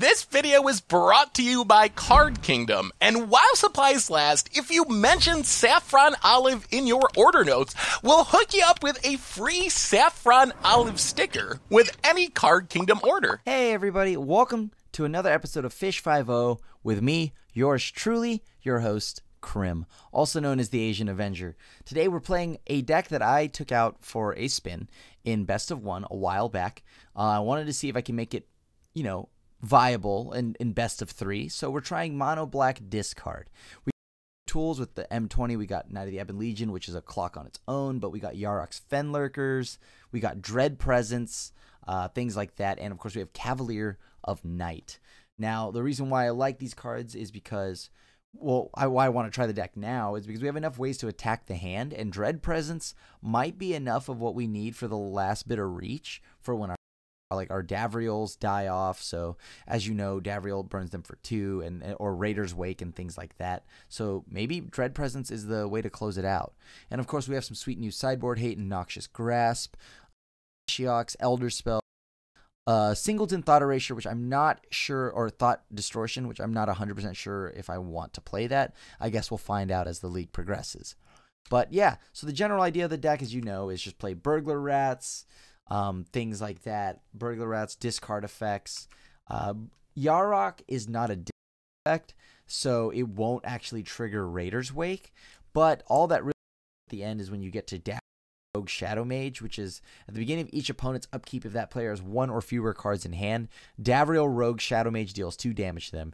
This video is brought to you by Card Kingdom, and while supplies last, if you mention Saffron Olive in your order notes, we'll hook you up with a free Saffron Olive sticker with any Card Kingdom order. Hey everybody, welcome to another episode of Fish 5-0 with me, yours truly, your host, Krim, also known as the Asian Avenger. Today we're playing a deck that I took out for a spin in Best of One a while back. I wanted to see if I can make it, you know, viable in best of three, so we're trying mono black discard. We got tools with the M20. We got Knight of the Ebon Legion, which is a clock on its own, but we got Yarok's Fenlurkers, we got Dread Presence, things like that, and of course we have Cavalier of Night. Now the reason why I like these cards is because, well, why I want to try the deck now is because we have enough ways to attack the hand, and Dread Presence might be enough of what we need for the last bit of reach for when our Davriels die off. So as you know, Davriel burns them for 2, and or Raider's Wake and things like that. So maybe Dread Presence is the way to close it out. And of course we have some sweet new sideboard hate and Noxious Grasp, Ashiok's Elder Spell, Singleton Thought Erasure, which I'm not sure, or Thought Distortion, which I'm not 100% sure if I want to play that. I guess we'll find out as the league progresses. But yeah, so the general idea of the deck, as you know, is just play Burglar Rats, things like that. Burglar Rats, discard effects. Yarok is not a discard effect, so it won't actually trigger Raider's Wake. But all that really at the end is when you get to Rogue Shadowmage, which is at the beginning of each opponent's upkeep, if that player has one or fewer cards in hand, Davriel Rogue Shadowmage deals 2 damage to them.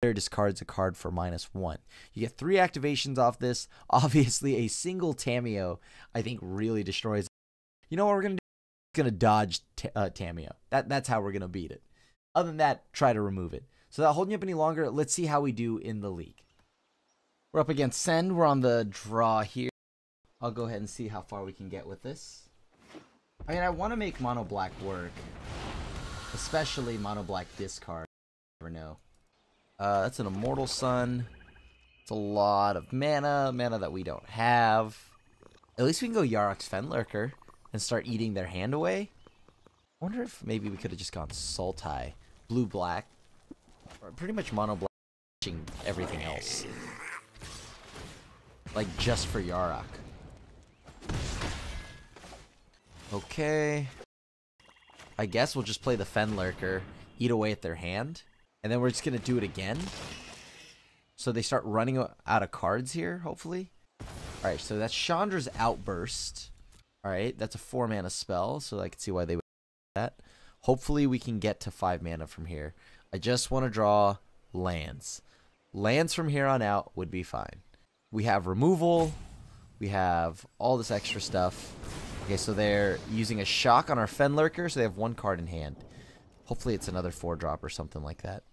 The player discards a card for -1. You get 3 activations off this. Obviously, a single Tamiyo, I think, really destroys it. You know what we're going to do? Going to dodge Tamiyo. That's how we're going to beat it. Other than that, try to remove it. So without holding up any longer, let's see how we do in the league. We're up against Send. We're on the draw here. I'll go ahead and see how far we can get with this. I mean, I want to make mono black work, especially mono black discard. You never know. That's an Immortal Sun. It's a lot of mana that we don't have. At least we can go Yarok's Fenlurker and start eating their hand away. I wonder if maybe we could have just gone Sultai. Blue-black. Pretty much mono-black, everything else. Like, just for Yarok. Okay. I guess we'll just play the Fenlurker, eat away at their hand, and then we're just gonna do it again. So they start running out of cards here, hopefully. Alright, so that's Chandra's Outburst. Alright, that's a 4-mana spell, so I can see why they would do that. Hopefully we can get to 5 mana from here. I just want to draw lands. Lands from here on out would be fine. We have removal. We have all this extra stuff. Okay, so they're using a shock on our Fenlurker, so they have 1 card in hand. Hopefully it's another 4-drop or something like that,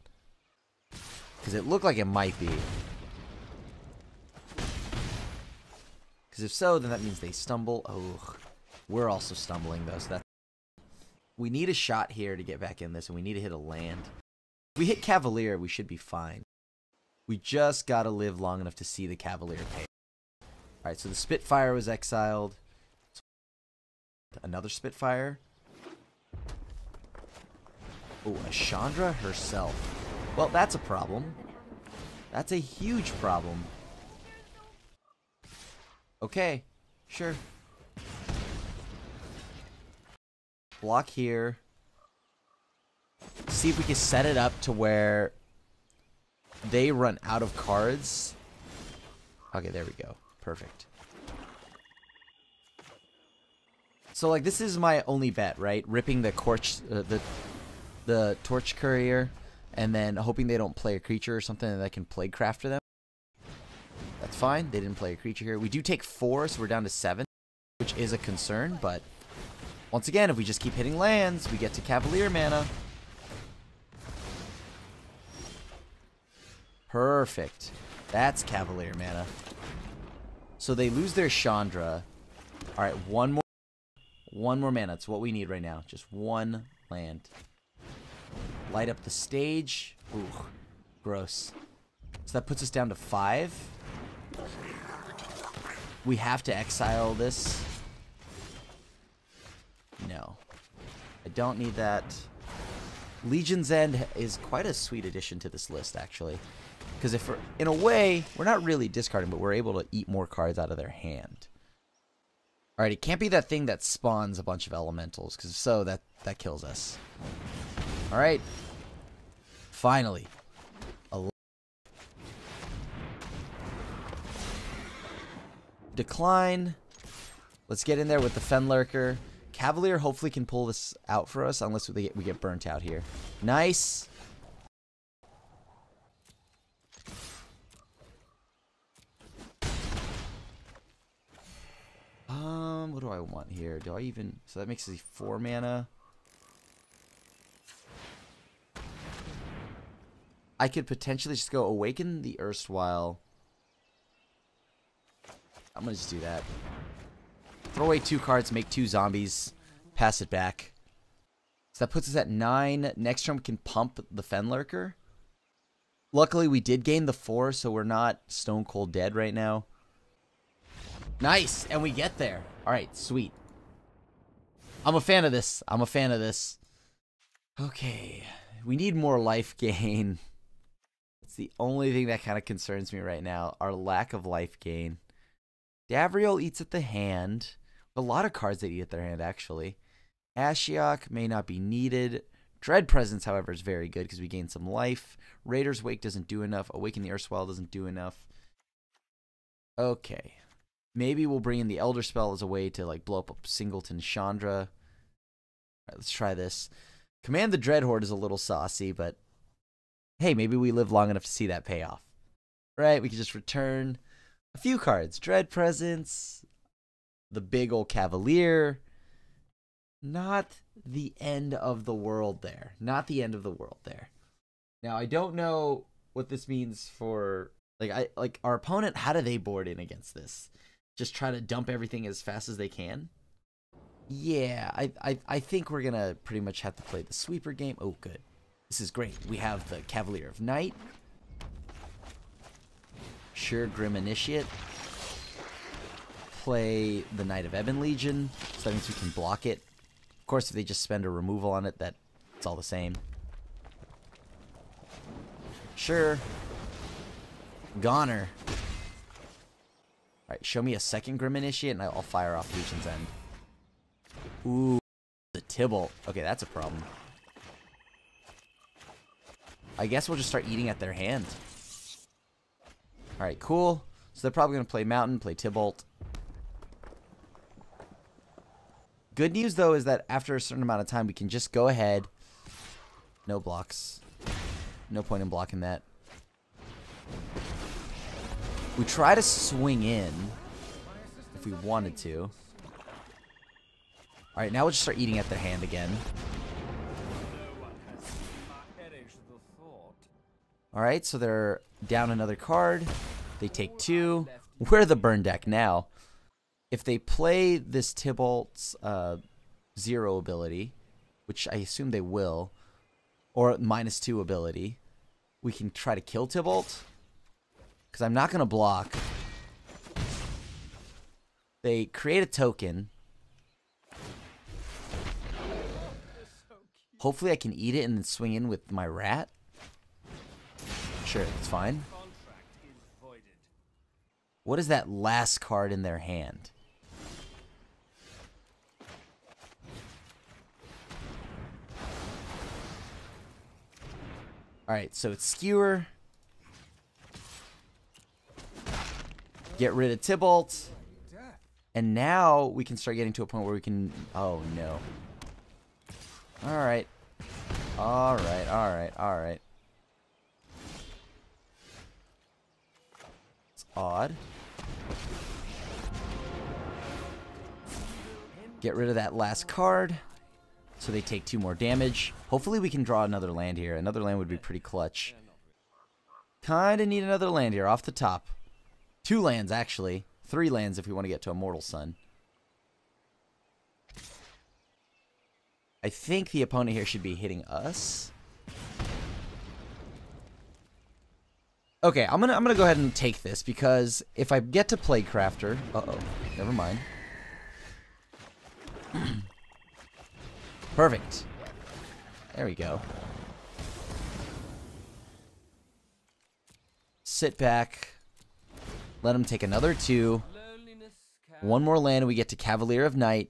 because it looked like it might be. If so, then that means they stumble. Oh, we're also stumbling though, so that's... We need a shot here to get back in this, and we need to hit a land. If we hit Cavalier, we should be fine. We just gotta live long enough to see the Cavalier pay. Alright, so the Spitfire was exiled. Another Spitfire. Oh, a Chandra herself. Well, that's a problem. That's a huge problem. Okay, sure. Block here. See if we can set it up to where they run out of cards. Okay, there we go. Perfect. So, like, this is my only bet, right? Ripping the Torch Courier, and then hoping they don't play a creature or something that I can Plaguecrafter them. That's fine. They didn't play a creature here. We do take 4, so we're down to 7, which is a concern, but once again, if we just keep hitting lands, we get to Cavalier mana. Perfect. That's Cavalier mana. So they lose their Chandra. Alright, one more mana. That's what we need right now. Just 1 land. Light up the stage. Ooh, gross. So that puts us down to 5. We have to exile this. No. I don't need that. Legion's End is quite a sweet addition to this list, actually. Because if we're, in a way, we're not really discarding, but we're able to eat more cards out of their hand. Alright, it can't be that thing that spawns a bunch of elementals, because if so, that kills us. Alright. Finally. Decline. Let's get in there with the Fenlurker. Cavalier hopefully can pull this out for us, unless we get burnt out here. Nice. What do I want here? Do I even... So that makes it 4 mana. I could potentially just go Awaken the Erstwhile. I'm gonna just do that. Throw away 2 cards, make 2 zombies, pass it back. So that puts us at 9. Next turn we can pump the Fenlurker. Luckily we did gain the 4, so we're not stone cold dead right now. Nice, and we get there. Alright, sweet. I'm a fan of this. I'm a fan of this. Okay, we need more life gain. It's the only thing that kind of concerns me right now, our lack of life gain. Davriel eats at the hand. A lot of cards that eat at their hand, actually. Ashiok may not be needed. Dread Presence, however, is very good because we gain some life. Raider's Wake doesn't do enough. Awaken the Erstwhile doesn't do enough. Okay. Maybe we'll bring in the Elder Spell as a way to like blow up a singleton Chandra. All right, let's try this. Command the Dreadhorde is a little saucy, but hey, maybe we live long enough to see that payoff. Right, we can just return... a few cards. Dread Presence, the big old Cavalier. Not the end of the world there. Not the end of the world there. Now, I don't know what this means for... Like our opponent, how do they board in against this? Just try to dump everything as fast as they can? Yeah, I think we're going to pretty much have to play the sweeper game. Oh, good. This is great. We have the Cavalier of Night. Sure, Grim Initiate. Play the Knight of Ebon Legion, so that means we can block it. Of course, if they just spend a removal on it, it's all the same. Sure. Goner. Alright, show me a second Grim Initiate, and I'll fire off Legion's End. Ooh, the Tybalt. Okay, that's a problem. I guess we'll just start eating at their hand. Alright, cool. So they're probably going to play Mountain, play Tybalt. Good news, though, is that after a certain amount of time, we can just go ahead. No blocks. No point in blocking that. We try to swing in if we wanted to. Alright, now we'll just start eating at their hand again. Alright, so they're down another card. They take 2. We're the burn deck now. If they play this Tybalt's 0 ability, which I assume they will, or -2 ability, we can try to kill Tybalt. Because I'm not going to block. They create a token. Hopefully I can eat it and then swing in with my rat. Sure, it's fine. What is that last card in their hand? Alright, so it's Skewer. Get rid of Tybalt. And now we can start getting to a point where we can... Oh, no. Alright. Alright, alright, alright. Odd. Get rid of that last card so they take 2 more damage. Hopefully we can draw another land here. Another land would be pretty clutch. Kinda need another land here off the top. 2 lands actually. 3 lands if we want to get to Immortal Sun. I think the opponent here should be hitting us. Okay, I'm gonna go ahead and take this because if I get to Plaguecrafter, never mind. Perfect. There we go. sit back, let him take another two. One more land and we get to Cavalier of Night.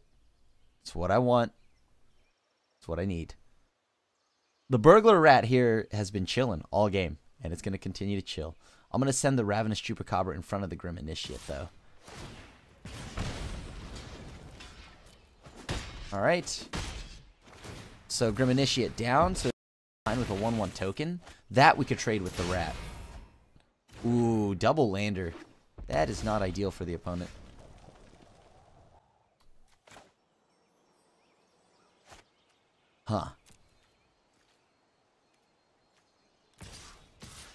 It's what I want. It's what I need. The Burglar Rat here has been chilling all game, and it's going to continue to chill. I'm going to send the Ravenous Chupacabra in front of the Grim Initiate, though. All right. So Grim Initiate down, so with a 1-1 token. That we could trade with the Rat. Ooh, double lander. That is not ideal for the opponent. Huh.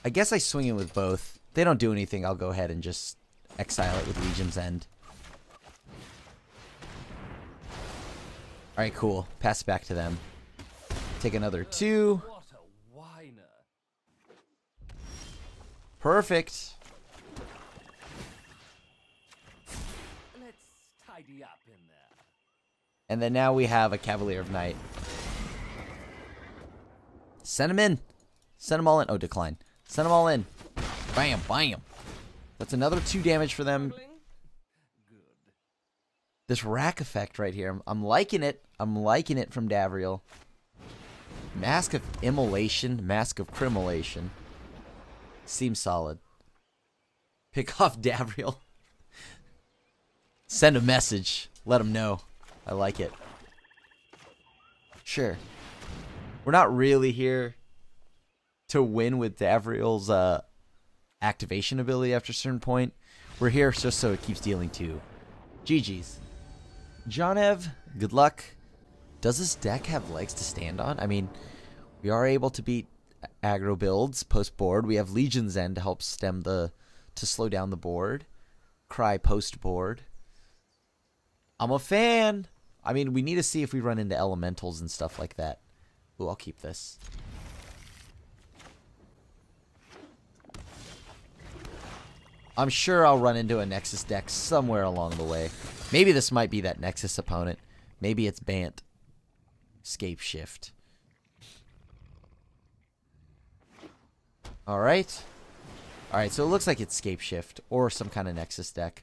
I guess I swing it with both. If they don't do anything, I'll go ahead and just exile it with Legion's End. Alright, cool. Pass it back to them. Take another two. Perfect. Let's tidy up in there. And then now we have a Cavalier of Night. Send them in. Send them all in. Oh, decline. Send them all in. Bam, bam. That's another two damage for them. This rack effect right here. I'm liking it. I'm liking it from Davriel. Mask of Immolation. Mask of Crimmolation. Seems solid. Pick off Davriel. Send a message. Let him know. I like it. Sure. We're not really here to win with Davriel's activation ability after a certain point. We're here just so it keeps dealing two. GG's. Jonev, good luck. Does this deck have legs to stand on? I mean, we are able to beat aggro builds post-board. We have Legion's End to help stem the... to slow down the board. Cry post-board. I'm a fan! I mean, we need to see if we run into elementals and stuff like that. Ooh, I'll keep this. I'm sure I'll run into a Nexus deck somewhere along the way. Maybe this might be that Nexus opponent. Maybe it's Bant. Scapeshift. Alright. Alright, so it looks like it's Scapeshift or some kind of Nexus deck.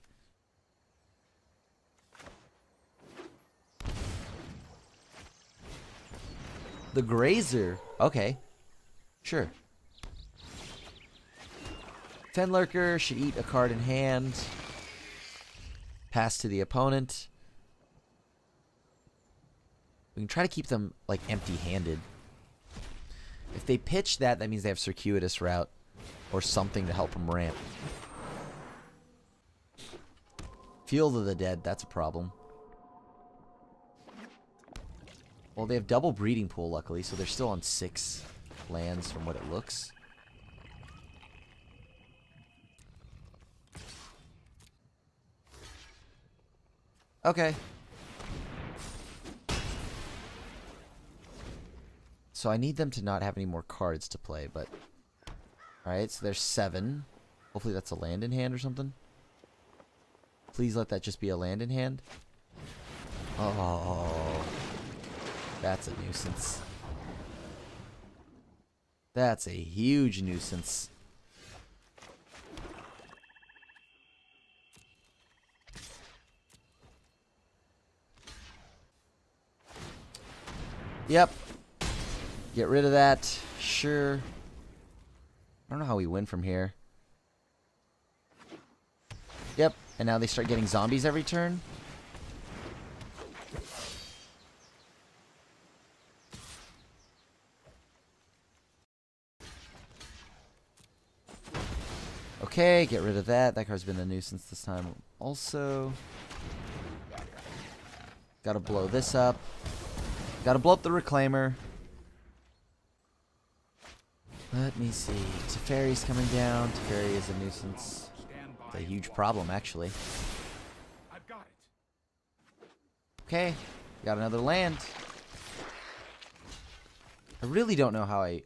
The Grazer. Okay. Sure. Fenlurker should eat a card in hand. Pass to the opponent. We can try to keep them, like, empty-handed. If they pitch that, that means they have circuitous route or something to help them ramp. Field of the Dead, that's a problem. Well, they have double breeding pool, luckily, so they're still on 6 lands from what it looks. Okay. So I need them to not have any more cards to play, but... Alright, so there's 7. Hopefully that's a land in hand or something. Please let that just be a land in hand. Oh... That's a nuisance. That's a huge nuisance. Yep. Get rid of that. Sure. I don't know how we win from here. Yep. And now they start getting zombies every turn. Okay, get rid of that. That card's been a nuisance this time also. Gotta blow this up. Gotta blow up the Reclaimer. Let me see. Teferi's coming down. Teferi is a nuisance. It's a huge problem, actually. Okay, got another land. I really don't know how I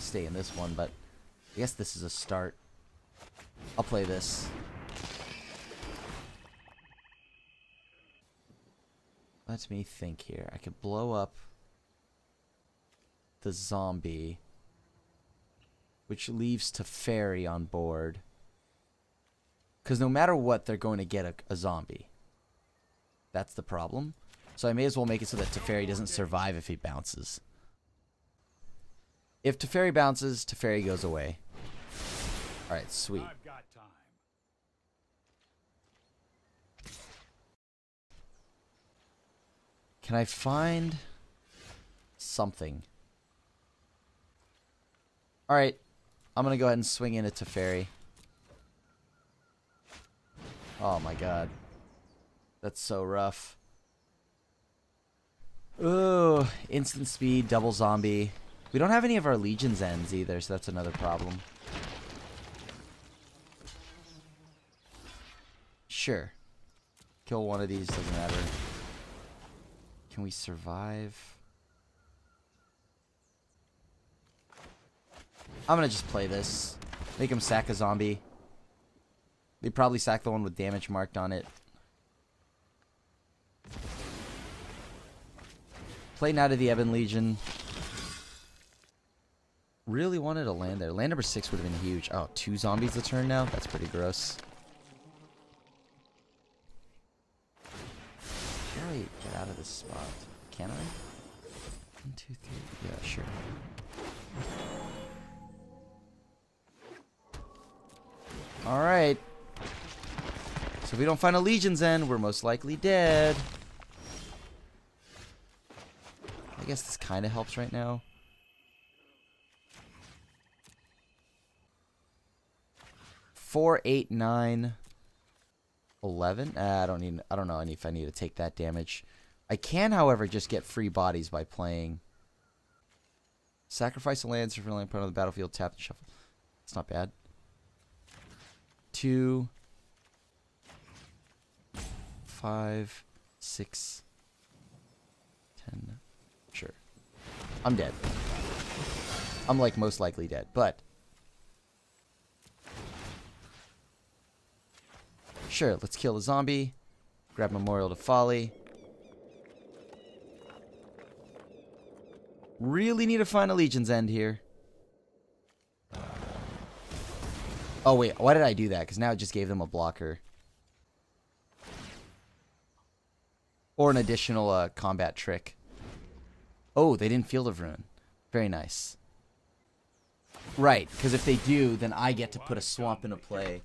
stay in this one, but I guess this is a start. I'll play this. Let me think here. I could blow up the zombie. which leaves Teferi on board. Because no matter what, they're going to get a zombie. That's the problem. So I may as well make it so that Teferi doesn't survive if he bounces. If Teferi bounces, Teferi goes away. Alright, sweet. I've got time. Can I find something? Alright, I'm gonna go ahead and swing in a Teferi. Oh my god. That's so rough. Ooh, instant speed, double zombie. We don't have any of our Legion's Ends either, so that's another problem. Sure. Kill one of these, doesn't matter. Can we survive? I'm gonna just play this. Make him sack a zombie. They probably sack the one with damage marked on it. Play Knight of the Ebon Legion. Really wanted to land there. Land number 6 would have been huge. Oh, 2 zombies a turn now? That's pretty gross. Get out of this spot. Can I? 1, 2, 3. Yeah, sure. Alright. So if we don't find a Legion's End, we're most likely dead. I guess this kind of helps right now. Four, 8, 9... 11? I don't know if I need to take that damage. I can, however, just get free bodies by playing. Sacrifice a land, surrender land, put on the battlefield, tap and shuffle. It's not bad. 2, 5, 6, 10. Sure. I'm dead. I'm like most likely dead, but sure, let's kill the zombie. Grab Memorial to Folly. Really need to find a Legion's End here. Oh, wait. Why did I do that? Because now it just gave them a blocker. Or an additional combat trick. Oh, they didn't Field of Ruin. Very nice. Right, because if they do, then I get to put a swamp into play.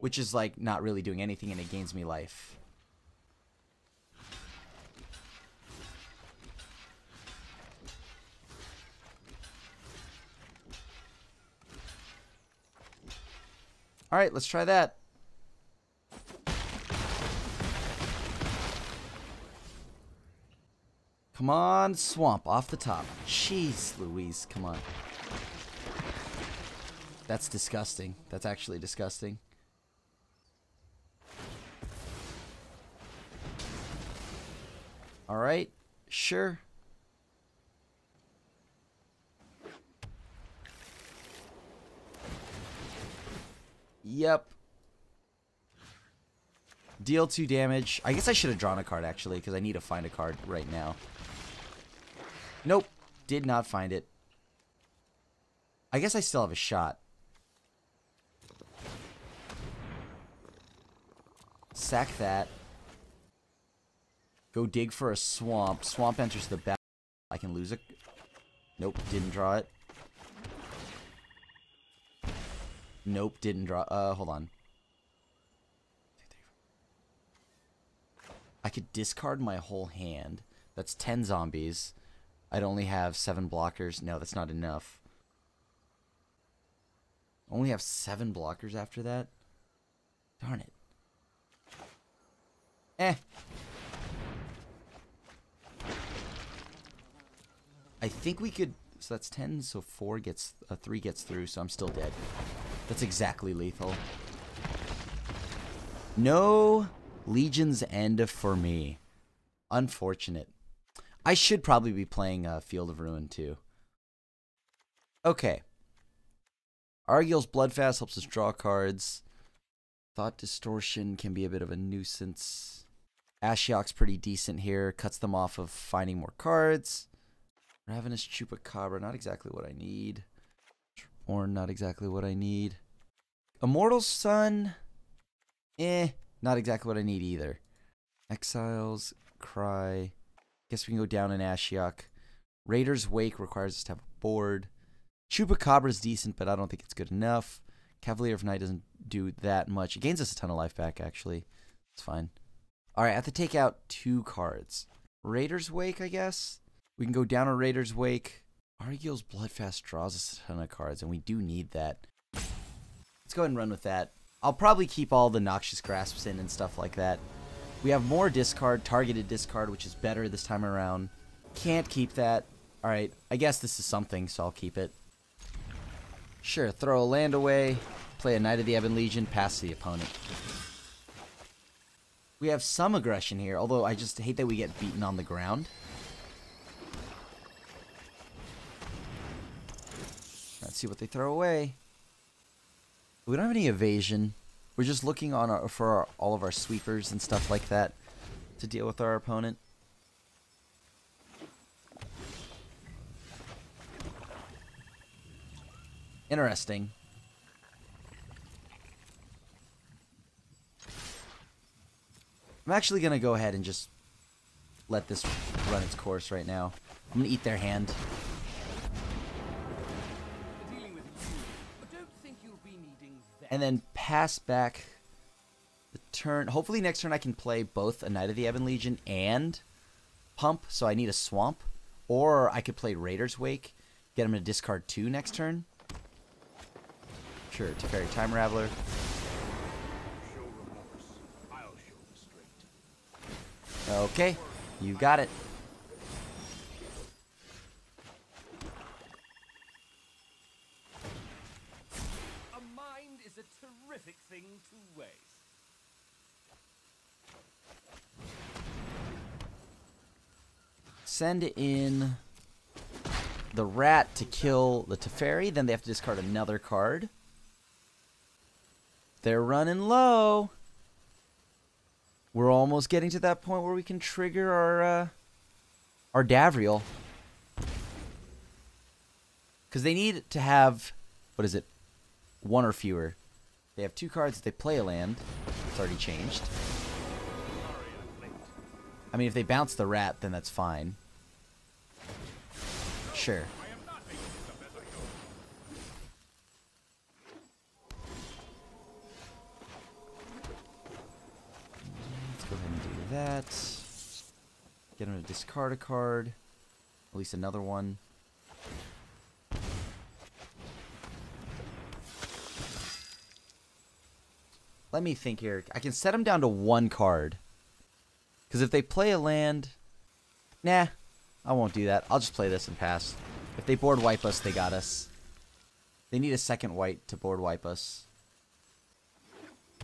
Which is like not really doing anything and it gains me life. Alright, let's try that. Come on, swamp off the top. Jeez Louise, come on. That's disgusting. That's actually disgusting. All right, sure. Yep. Deal 2 damage. I guess I should have drawn a card, actually, because I need to find a card right now. Nope, did not find it. I guess I still have a shot. Sack that. Go dig for a swamp. Swamp enters the back. I can lose it. Nope, didn't draw it. Nope, didn't draw. Hold on. I could discard my whole hand. That's 10 zombies. I'd only have 7 blockers. No, that's not enough. Only have 7 blockers after that? Darn it. Eh. I think we could, so that's 10, so 3 gets through, so I'm still dead. That's exactly lethal. No Legion's End for me. Unfortunate. I should probably be playing Field of Ruin too. Okay. Argyle's Bloodfast helps us draw cards. Thought Distortion can be a bit of a nuisance. Ashiok's pretty decent here. Cuts them off of finding more cards. Ravenous Chupacabra, not exactly what I need. or not exactly what I need. Immortal Sun, not exactly what I need either. Exiles, Cry, guess we can go down in Ashiok. Raider's Wake requires us to have a board. Chupacabra's decent, but I don't think it's good enough. Cavalier of Night doesn't do that much. It gains us a ton of life back, actually. It's fine. Alright, I have to take out two cards. Raider's Wake, I guess? We can go down to Raider's Wake. Argyle's Bloodfast draws us a ton of cards, and we do need that. Let's go ahead and run with that. I'll probably keep all the Noxious Grasps in and stuff like that. We have more discard, targeted discard, which is better this time around. Can't keep that. Alright, I guess this is something, so I'll keep it. Sure, throw a land away, play a Knight of the Ebon Legion, pass to the opponent. We have some aggression here, although I just hate that we get beaten on the ground. Let's see what they throw away. We don't have any evasion. We're just looking on all of our sweepers and stuff like that to deal with our opponent. Interesting. I'm actually going to go ahead and just let this run its course right now. I'm going to eat their hand. And then pass back the turn. Hopefully next turn I can play both a Knight of the Ebon Legion and Pump, so I need a Swamp. Or I could play Raider's Wake, get him to discard two next turn. Sure, Teferi Time Raveler. Okay, you got it. A mind is a terrific thing to waste. Send in the rat to kill the Teferi, then they have to discard another card. They're running low. We're almost getting to that point where we can trigger our Davriel. Because they need to have, what is it, one or fewer. They have two cards. If they play a land, it's already changed. I mean, if they bounce the rat, then that's fine. Sure. That. Get him to discard a card. At least another one. Let me think here. I can set him down to one card. Because if they play a land... Nah, I won't do that. I'll just play this and pass. If they board wipe us, they got us. They need a second white to board wipe us.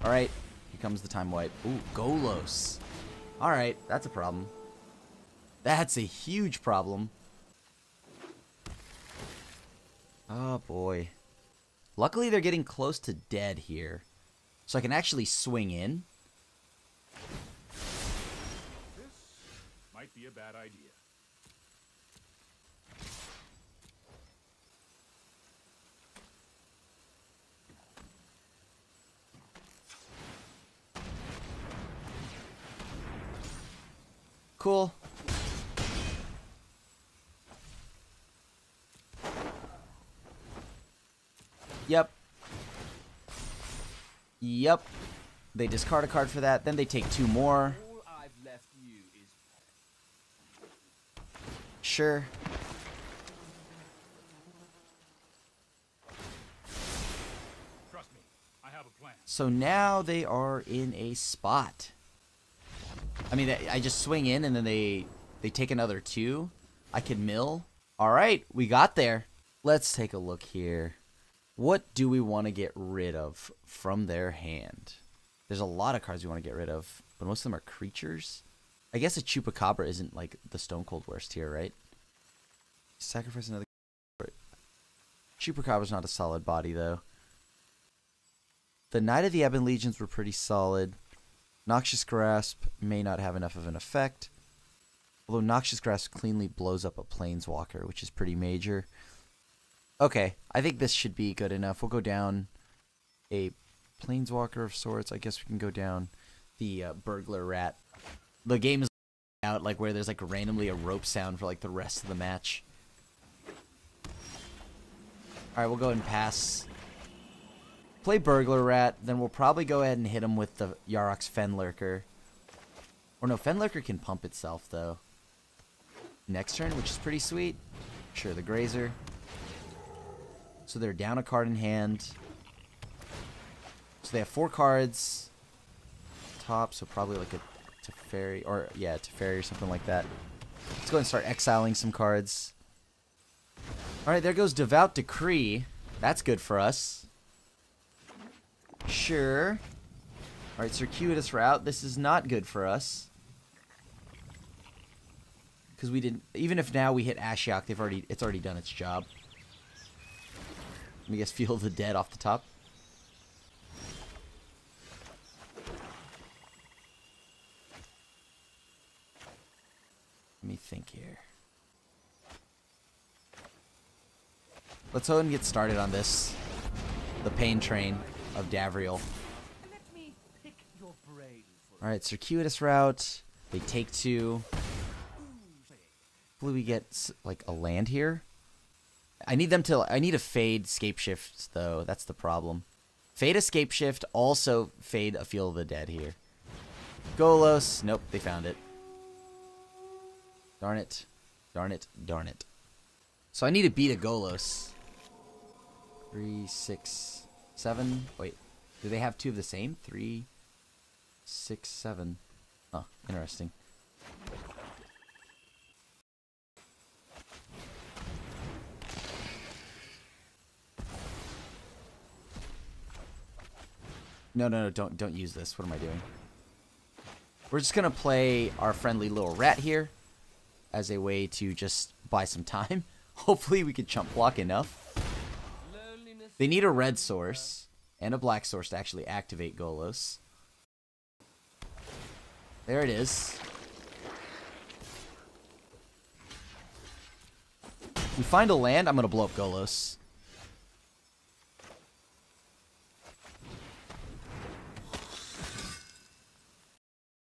Alright, here comes the time wipe. Ooh, Golos. Alright, that's a problem. That's a huge problem. Oh boy. Luckily they're getting close to dead here. So I can actually swing in. This might be a bad idea. Cool. Yep. Yep. They discard a card for that. Then they take two more. Sure. Trust me, I have a plan. So now they are in a spot. I mean, I just swing in, and then they take another two. I can mill. All right, we got there. Let's take a look here. What do we want to get rid of from their hand? There's a lot of cards we want to get rid of, but most of them are creatures. I guess a Chupacabra isn't, like, the Stone Cold Worst here, right? Sacrifice another... Chupacabra's not a solid body, though. The Knight of the Ebon Legions were pretty solid. Noxious Grasp may not have enough of an effect, although Noxious Grasp cleanly blows up a Planeswalker, which is pretty major. Okay, I think this should be good enough. We'll go down a planeswalker of sorts. I guess we can go down the burglar rat. The game is out like where there's like randomly a rope sound for like the rest of the match. All right, we'll go ahead and pass. Play burglar rat, then we'll probably go ahead and hit him with the Yarok's Fenlurker. Or no, Fenlurker can pump itself though. Next turn, which is pretty sweet. Sure, the Grazer. So they're down a card in hand. So they have 4 cards. Top, so probably like a Teferi, or yeah, Teferi or something like that. Let's go ahead and start exiling some cards. Alright, there goes Devout Decree. That's good for us. Sure. Alright, circuitous route. This is not good for us. Because we didn't, even if now we hit Ashiok, they've already, it's already done its job. Let me guess, Feel the Dead off the top. Let me think here. Let's go ahead and get started on this. The pain train of Davriel. Alright, circuitous route. They take 2. Hopefully we get like a land here. I need to fade Scapeshift though. That's the problem. Fade a Scapeshift, also fade a Feel of the Dead here. Golos. Nope, they found it. Darn it. Darn it. Darn it. So I need to beat a Golos. 3, 6, 7. Wait. Do they have 2 of the same? 3, 6, 7. Oh, interesting. No, no, no, don't use this. What am I doing? We're just going to play our friendly little rat here as a way to just buy some time. Hopefully we can chump block enough. They need a red source and a black source to actually activate Golos. There it is. We find a land, I'm going to blow up Golos.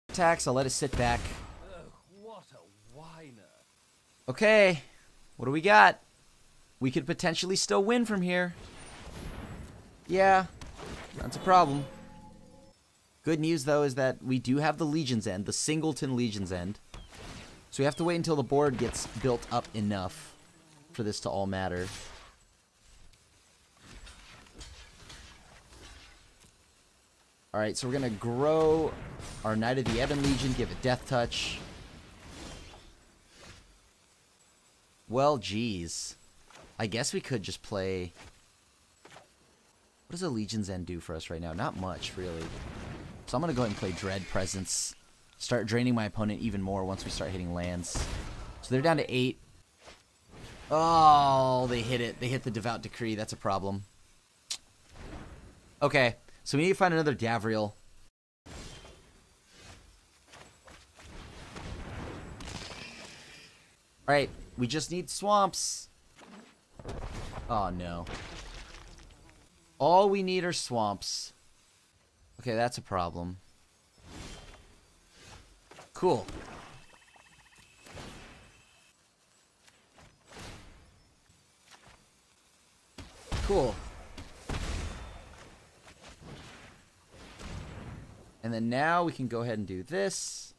Attacks, I'll let it sit back. Ugh, what a whiner. Okay, what do we got? We could potentially still win from here. Yeah, that's a problem. Good news though is that we do have the Legion's End, the singleton Legion's End. So we have to wait until the board gets built up enough for this to all matter. Alright, so we're going to grow our Knight of the Ebon Legion, give it Death Touch. Well, geez. I guess we could just play... What does a Legion's End do for us right now? Not much, really. So I'm going to go ahead and play Dread Presence. Start draining my opponent even more once we start hitting lands. So they're down to 8. Oh, they hit it. They hit the Devout Decree. That's a problem. Okay. So we need to find another Davriel. Alright, we just need swamps. Oh no. All we need are swamps. Okay, that's a problem. Cool. Cool. And then now we can go ahead and do this.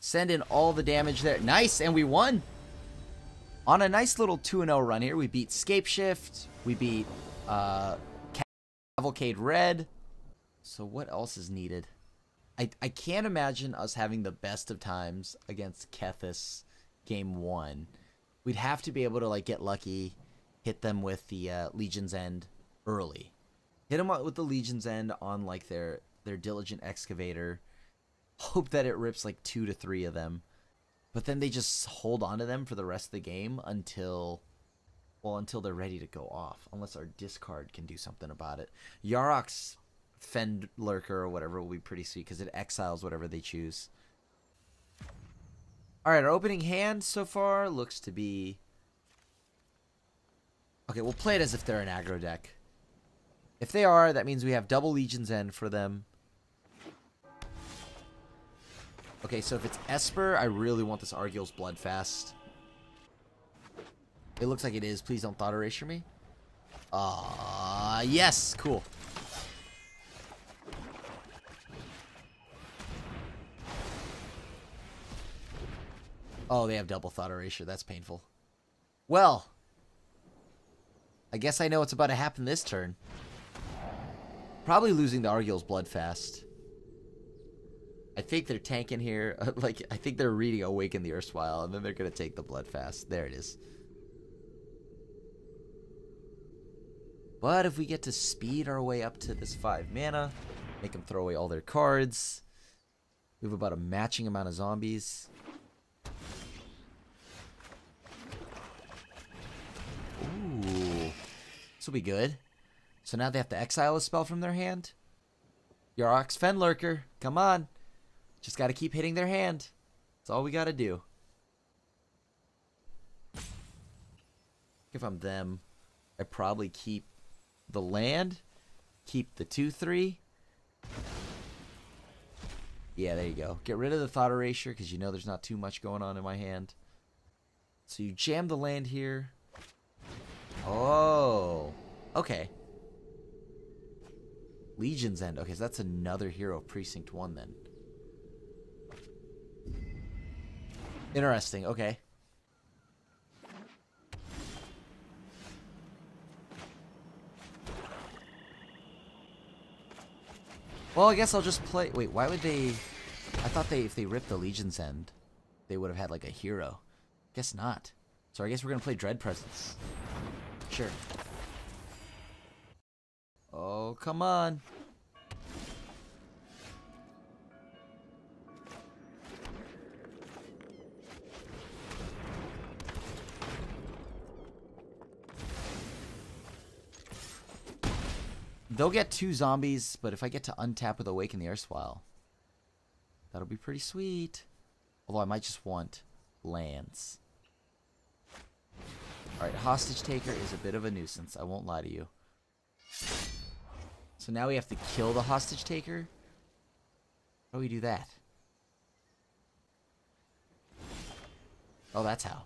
Send in all the damage there. Nice, and we won! On a nice little 2-0 run here, we beat Scapeshift, we beat Cavalcade Red. So what else is needed? I can't imagine us having the best of times against Kethis game 1. We'd have to be able to like get lucky, hit them with the Legion's End early. Hit them with the Legion's End on like their Diligent Excavator. Hope that it rips like 2 to 3 of them. But then they just hold on to them for the rest of the game until, well, until they're ready to go off. Unless our discard can do something about it. Yarok's Fenlurker or whatever will be pretty sweet because it exiles whatever they choose. Alright, our opening hand so far looks to be... Okay, we'll play it as if they're an aggro deck. If they are, that means we have double Legion's End for them. Okay, so if it's Esper, I really want this Argyle's Bloodfast. It looks like it is. Please don't Thought Erasure me. Yes! Cool. Oh, they have double Thought Erasure. That's painful. Well, I guess I know what's about to happen this turn. Probably losing the Argyle's Bloodfast. I think they're tanking here. Like, I think they're reading Awaken the Erstwhile, and then they're going to take the Bloodfast. There it is. But if we get to speed our way up to this 5 mana, make them throw away all their cards. We have about a matching amount of zombies. Ooh. This will be good. So now they have to exile a spell from their hand. Yarok's Fenlurker. Come on. Just got to keep hitting their hand. That's all we got to do. If I'm them, I probably keep the land. Keep the 2-3. Yeah, there you go. Get rid of the Thought Erasure because you know there's not too much going on in my hand. So you jam the land here. Oh. Okay. Legion's End. Okay, so that's another hero of Precinct 1 then. Interesting. Okay. Well, I guess I'll just play... Wait, why would they... I thought if they ripped the Legion's End, they would have had, like, a hero. Guess not. So I guess we're going to play Dread Presence. Sure. Oh, come on. They'll get 2 zombies, but if I get to untap with Awaken the Erstwhile, that'll be pretty sweet. Although I might just want lands. Alright, Hostage Taker is a bit of a nuisance, I won't lie to you. So now we have to kill the Hostage Taker? How do we do that? Oh, that's how.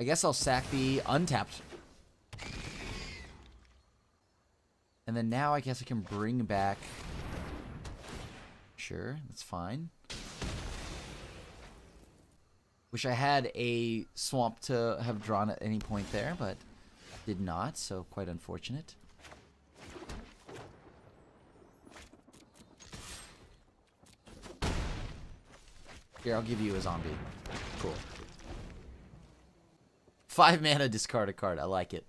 I guess I'll sack the untapped. And then now I guess I can bring back... Sure, that's fine. Wish I had a swamp to have drawn at any point there, but did not, so quite unfortunate. Here, I'll give you a zombie. Cool. 5 mana, discard a card. I like it.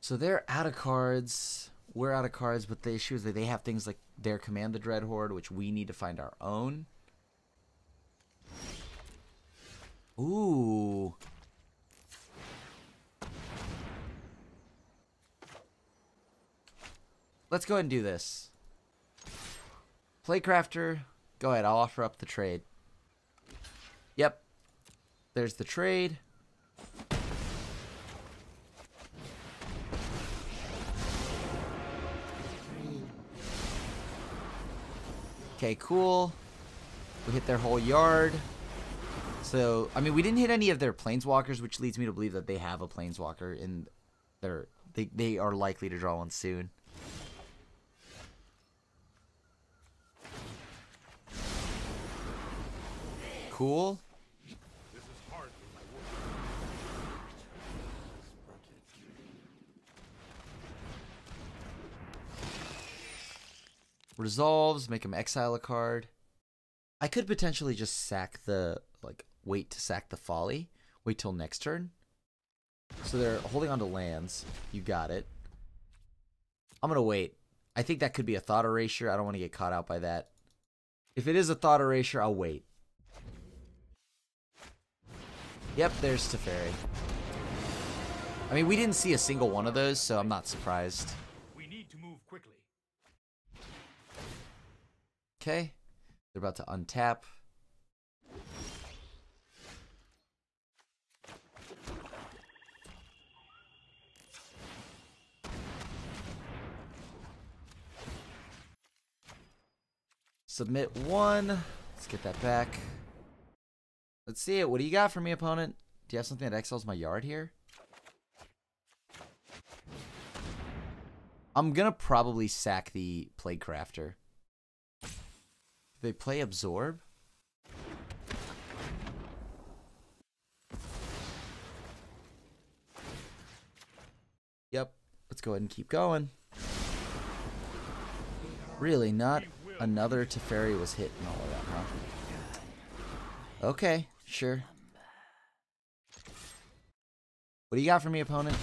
So they're out of cards. We're out of cards, but the issue is that they have things like their Command the Dreadhorde, which we need to find our own. Ooh. Let's go ahead and do this. Plaguecrafter, go ahead. I'll offer up the trade. Yep. There's the trade. Okay, cool. We hit their whole yard. So, I mean, we didn't hit any of their planeswalkers, which leads me to believe that they have a planeswalker in their... They are likely to draw one soon. Cool. Resolves, make him exile a card. I could potentially just sack the, like, wait to sack the Folly. Wait till next turn. So they're holding on to lands. You got it. I'm going to wait. I think that could be a Thought Erasure. I don't want to get caught out by that. If it is a Thought Erasure, I'll wait. Yep, there's Teferi. I mean, we didn't see a single one of those, so I'm not surprised. We need Okay. They're about to untap. Submit one. Let's get that back. Let's see it. What do you got for me, opponent? Do you have something that excels my yard here? I'm gonna probably sack the Plaguecrafter. They play Absorb? Yep. Let's go ahead and keep going. Really, not another Teferi was hit and all of that, huh? Okay, sure. What do you got for me, opponent?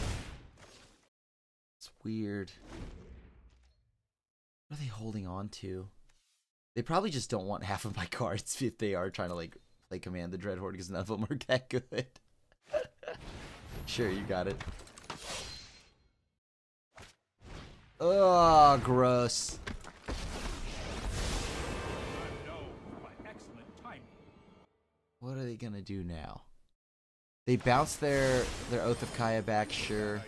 It's weird. What are they holding on to? They probably just don't want half of my cards if they are trying to, like, play Command the Dreadhorde because none of them are that good. Sure, you got it. Oh, gross. What are they going to do now? They bounce their Oath of Kaya back, sure.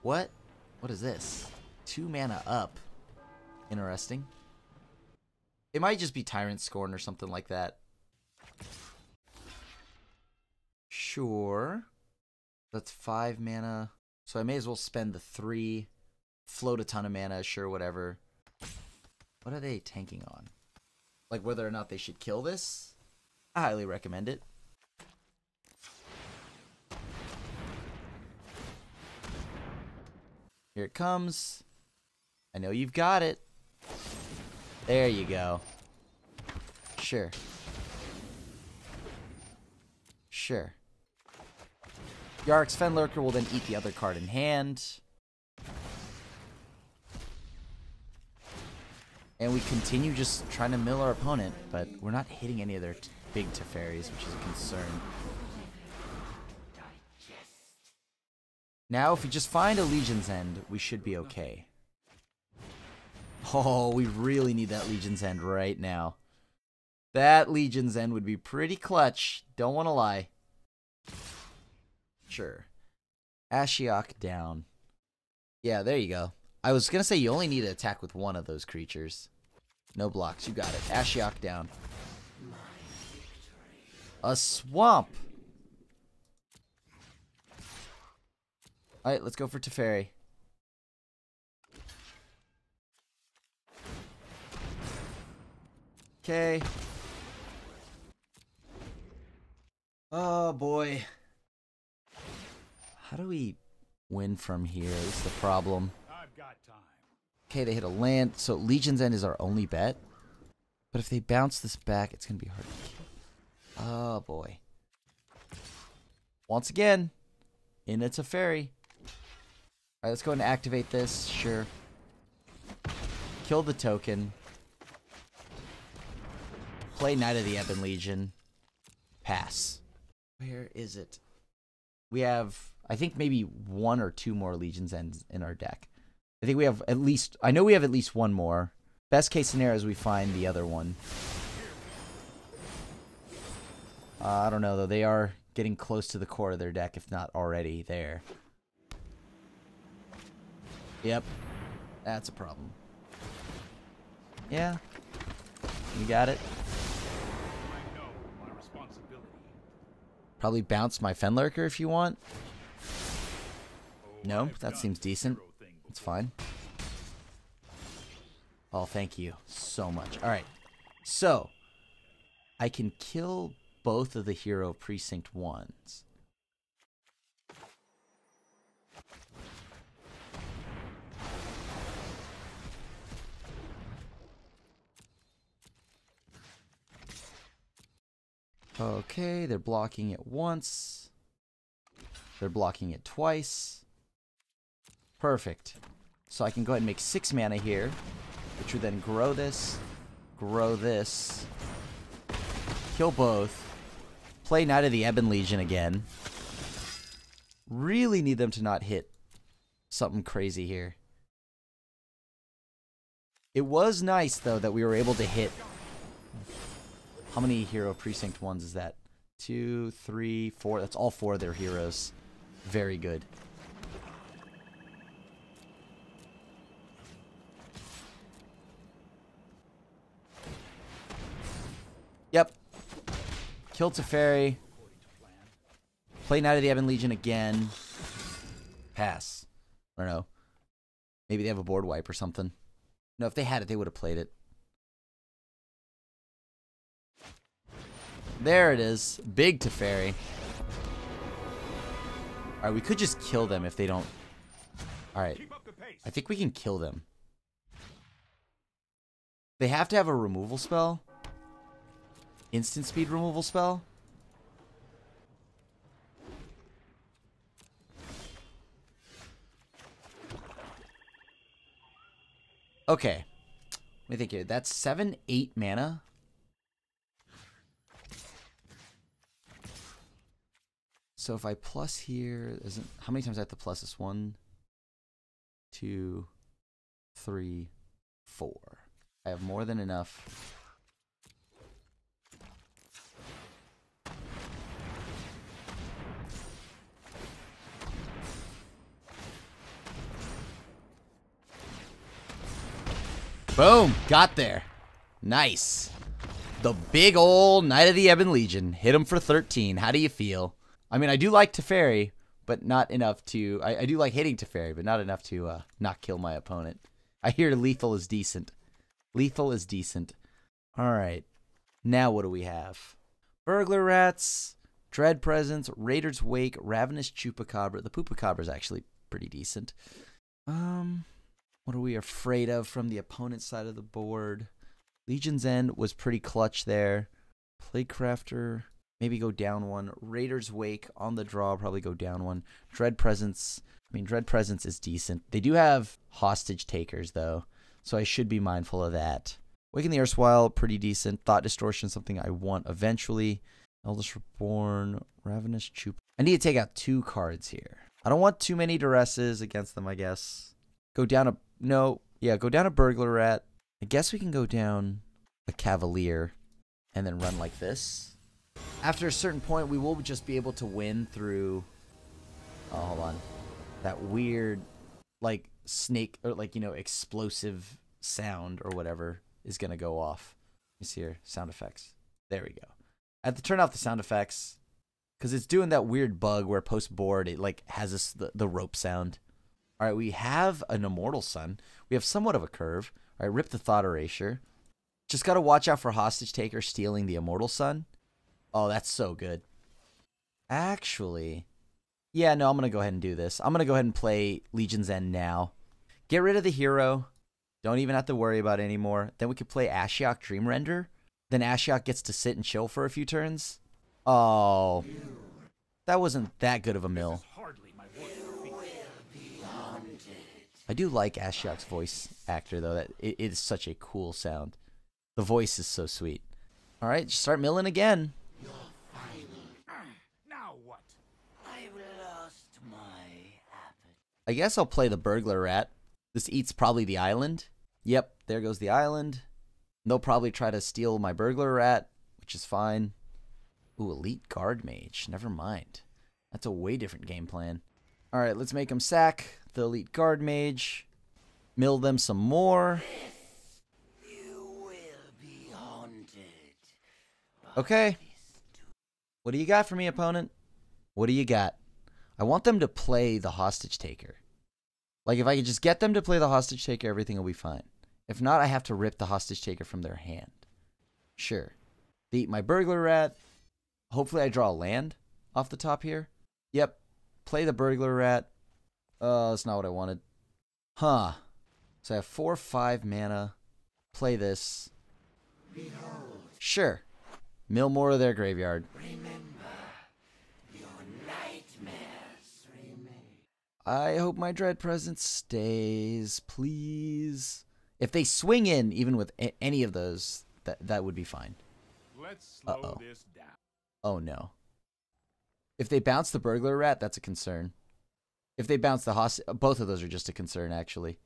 What? What is this? 2 mana up. Interesting. It might just be Tyrant Scorn or something like that. Sure. That's 5 mana. So I may as well spend the 3. Float a ton of mana, sure, whatever. What are they tanking on? Like whether or not they should kill this? I highly recommend it. Here it comes. I know you've got it. There you go. Sure. Sure. Yarok's Fenlurker will then eat the other card in hand. And we continue just trying to mill our opponent, but we're not hitting any of their big Teferi's, which is a concern. Now, if we just find a Legion's End, we should be okay. Oh, we really need that Legion's End right now. That Legion's End would be pretty clutch. Don't want to lie. Sure. Ashiok down. Yeah, there you go. I was going to say you only need to attack with one of those creatures. No blocks. You got it. Ashiok down. A swamp. Alright, let's go for Teferi. Okay. Oh boy. How do we win from here? This is the problem. I've got time. Okay, they hit a land, so Legion's End is our only bet. But if they bounce this back, it's gonna be hard to kill. Oh boy. Once again, in a Teferi. Alright, let's go and activate this. Sure. Kill the token. Play Knight of the Ebon Legion. Pass. Where is it? We have, I think, maybe 1 or 2 more Legion's Ends in our deck. I think we have at least, I know we have at least 1 more. Best case scenario is we find the other one. I don't know, though. They are getting close to the core of their deck, if not already there. Yep. That's a problem. Yeah. You got it. I know my responsibility. Probably bounce my Fenlurker if you want. No, that seems decent. It's fine. Oh, thank you so much. Alright. So, I can kill both of the hero precinct ones. Okay, they're blocking it once. They're blocking it twice. Perfect. So I can go ahead and make 6 mana here, which would then grow this, kill both, play Knight of the Ebon Legion again. Really need them to not hit something crazy here. It was nice, though, that we were able to hit... How many hero precinct ones is that? 2, 3, 4. That's all 4 of their heroes. Very good. Yep. Kill Teferi. Play Knight of the Ebon Legion again. Pass. I don't know. Maybe they have a board wipe or something. No, if they had it, they would have played it. There it is. Big Teferi. Alright, we could just kill them if they don't... Alright. I think we can kill them. They have to have a removal spell. Instant speed removal spell. Okay. Let me think here. That's 7, 8 mana. So if I plus here, isn't how many times I have to plus this? 1, 2, 3, 4. I have more than enough. Boom! Got there. Nice. The big old Knight of the Ebon Legion. Hit him for 13. How do you feel? I mean, I do like Teferi, but not enough to... I do like hitting Teferi, but not enough to not kill my opponent. I hear lethal is decent. Lethal is decent. Alright. Now what do we have? Burglar Rats, Dread Presence, Raider's Wake, Ravenous Chupacabra. The Pupacabra is actually pretty decent. What are we afraid of from the opponent's side of the board? Legion's End was pretty clutch there. Plaguecrafter... Maybe go down 1. Raider's Wake on the draw, probably go down 1. Dread Presence. I mean, Dread Presence is decent. They do have Hostage Takers, though, so I should be mindful of that. Awaken the Erstwhile, pretty decent. Thought Distortion, something I want eventually. Eldest Reborn, Ravenous Chup. I need to take out 2 cards here. I don't want too many duresses against them, I guess. Go down a... No. Yeah, go down a Burglar Rat. I guess we can go down a Cavalier and then run like this. After a certain point, we will just be able to win through... Oh, hold on. That weird, like, snake, or like, you know, explosive sound or whatever is going to go off. Let me see here. Sound effects. There we go. I have to turn off the sound effects, because it's doing that weird bug where post-board it, like, has this, the rope sound. All right, we have an Immortal Sun. We have somewhat of a curve. All right, rip the Thought Erasure. Just got to watch out for Hostage Taker stealing the Immortal Sun. Oh, that's so good. Actually, yeah, no, I'm going to go ahead and do this. I'm going to go ahead and play Legion's End now. Get rid of the hero. Don't even have to worry about it anymore. Then we could play Ashiok Dream Render. Then Ashiok gets to sit and chill for a few turns. Oh, that wasn't that good of a mill. I do like Ashiok's voice actor, though. That it is such a cool sound. The voice is so sweet. All right, start milling again. You're final. Now what? I've lost my appetite. I guess I'll play the Burglar Rat. This eats probably the island. Yep, there goes the island. They'll probably try to steal my Burglar Rat, which is fine. Ooh, Elite Guard Mage. Never mind. That's a way different game plan. All right, let's make them sack the Elite Guard Mage. Mill them some more. Okay. What do you got for me, opponent? What do you got? I want them to play the Hostage Taker. Like, if I could just get them to play the Hostage Taker, everything will be fine. If not, I have to rip the Hostage Taker from their hand. Sure. They eat my Burglar Rat. Hopefully I draw a land off the top here. Yep. Play the Burglar Rat. That's not what I wanted. Huh. So I have 4/5 mana. Play this. Sure. Mill more of their graveyard. Remember, your nightmares remain. I hope my Dread Presence stays, please. If they swing in, even with any of those, that would be fine. Let's slow this down. Oh no. If they bounce the Burglar Rat, that's a concern. If they bounce the both of those are just a concern, actually.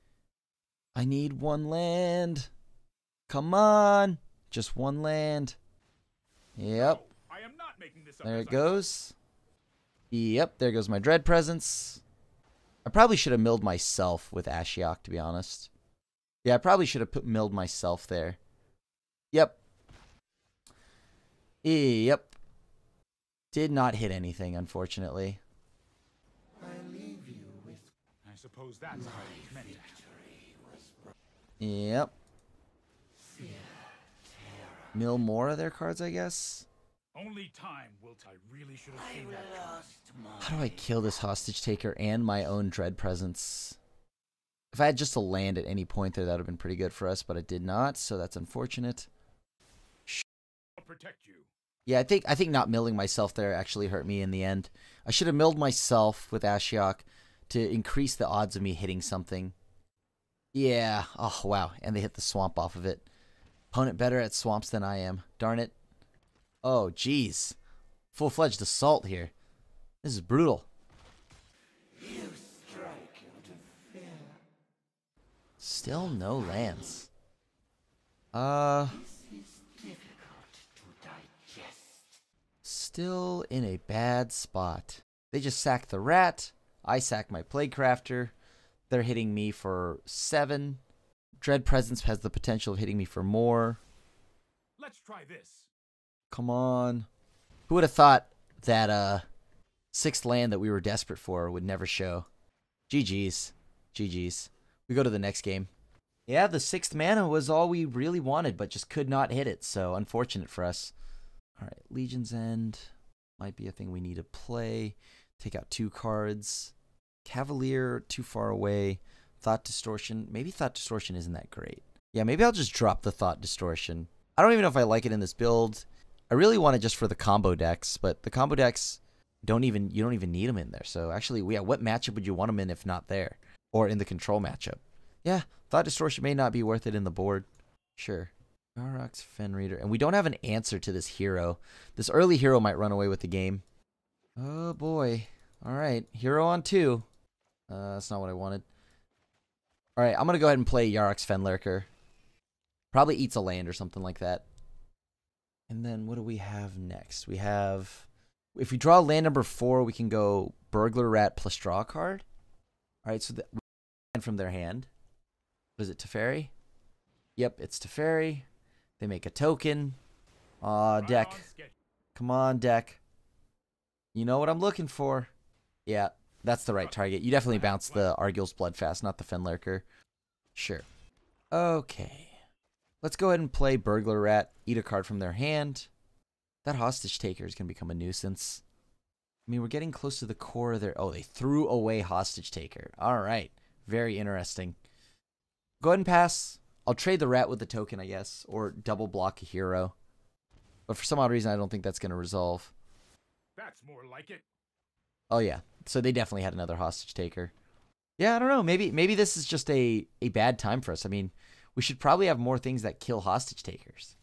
I need one land. Come on. Just one land. Yep. I am not making this up. There it goes. Yep, there goes my Dread Presence. I probably should have milled myself with Ashiok, to be honest. Yeah, I probably should have milled myself there. Yep. Yep. Did not hit anything, unfortunately. I leave you with... I suppose that's how it meant. Yep. Fear, mill more of their cards, I guess. Only time will I really should have seen that. How do I kill this Hostage Taker and my own Dread Presence? If I had just a land at any point there, that would have been pretty good for us, but I did not, so that's unfortunate. Protect you. Yeah, I think not milling myself there actually hurt me in the end. I should have milled myself with Ashiok to increase the odds of me hitting something. Yeah. Oh, wow. And they hit the swamp off of it. Opponent better at swamps than I am. Darn it. Oh, jeez. Full-fledged assault here. This is brutal. You strike out of fear. Still no lands. Still in a bad spot. They just sack the rat. I sack my Plaguecrafter. They're hitting me for 7. Dread Presence has the potential of hitting me for more. Let's try this. Come on. Who would have thought that 6th land that we were desperate for would never show? GG's. GG's. We go to the next game. Yeah, the 6th mana was all we really wanted, but just could not hit it, so unfortunate for us. Alright, Legion's End might be a thing we need to play. Take out 2 cards. Cavalier, too far away. Thought Distortion. Maybe Thought Distortion isn't that great. Yeah, maybe I'll just drop the Thought Distortion. I don't even know if I like it in this build. I really want it just for the combo decks, but the combo decks you don't even need them in there. So actually, yeah, what matchup would you want them in if not there? Or in the control matchup? Yeah, Thought Distortion may not be worth it in the board. Sure. Yarok's Fenlurkers, and we don't have an answer to this hero. This early hero might run away with the game. Oh boy! All right, hero on 2. That's not what I wanted. All right, I'm gonna go ahead and play Yarok's Fenlurker. Probably eats a land or something like that. And then what do we have next? We have, if we draw land number 4, we can go Burglar Rat plus draw a card. All right, so that from their hand. What is it, Teferi? Yep, it's Teferi. They make a token. Aw, deck. Come on, deck. You know what I'm looking for. Yeah, that's the right target. You definitely bounce the Argyle's Bloodfast, not the Fenlurker. Sure. Okay. Let's go ahead and play Burglar Rat. Eat a card from their hand. That Hostage Taker is going to become a nuisance. I mean, we're getting close to the core of their... Oh, they threw away Hostage Taker. All right. Very interesting. Go ahead and pass. I'll trade the rat with the token, I guess, or double block a hero. But for some odd reason, I don't think that's going to resolve. That's more like it. Oh, yeah. So they definitely had another Hostage Taker. Yeah, I don't know. Maybe this is just a bad time for us. I mean, we should probably have more things that kill Hostage Takers.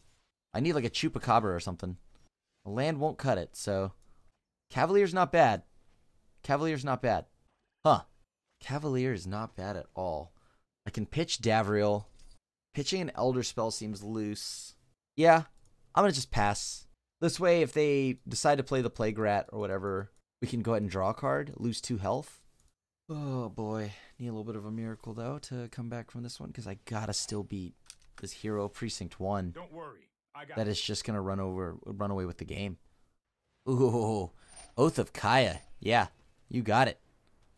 I need like a Chupacabra or something. The land won't cut it, so... Cavalier's not bad. Cavalier's not bad. Huh. Cavalier is not bad at all. I can pitch Davriel... Pitching an Elder Spell seems loose. Yeah, I'm going to just pass. This way, if they decide to play the Plague Rat or whatever, we can go ahead and draw a card, lose 2 health. Oh, boy. Need a little bit of a miracle, though, to come back from this one, because I got to still beat this hero, Precinct 1. Don't worry. I got that is just going to run away with the game. Ooh, Oath of Kaya. Yeah, you got it.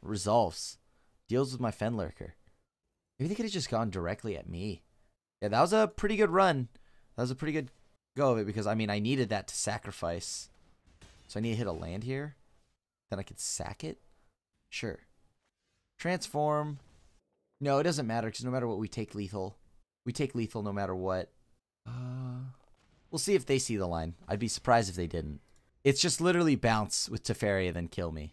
Resolves. Deals with my Fenlurker. Maybe they could have just gone directly at me. Yeah, that was a pretty good run. That was a pretty good go of it because, I mean, I needed that to sacrifice. So I need to hit a land here. Then I could sack it. Sure. Transform. No, it doesn't matter because no matter what, we take lethal. We take lethal no matter what. We'll see if they see the line. I'd be surprised if they didn't. It's just literally bounce with Teferi and then kill me.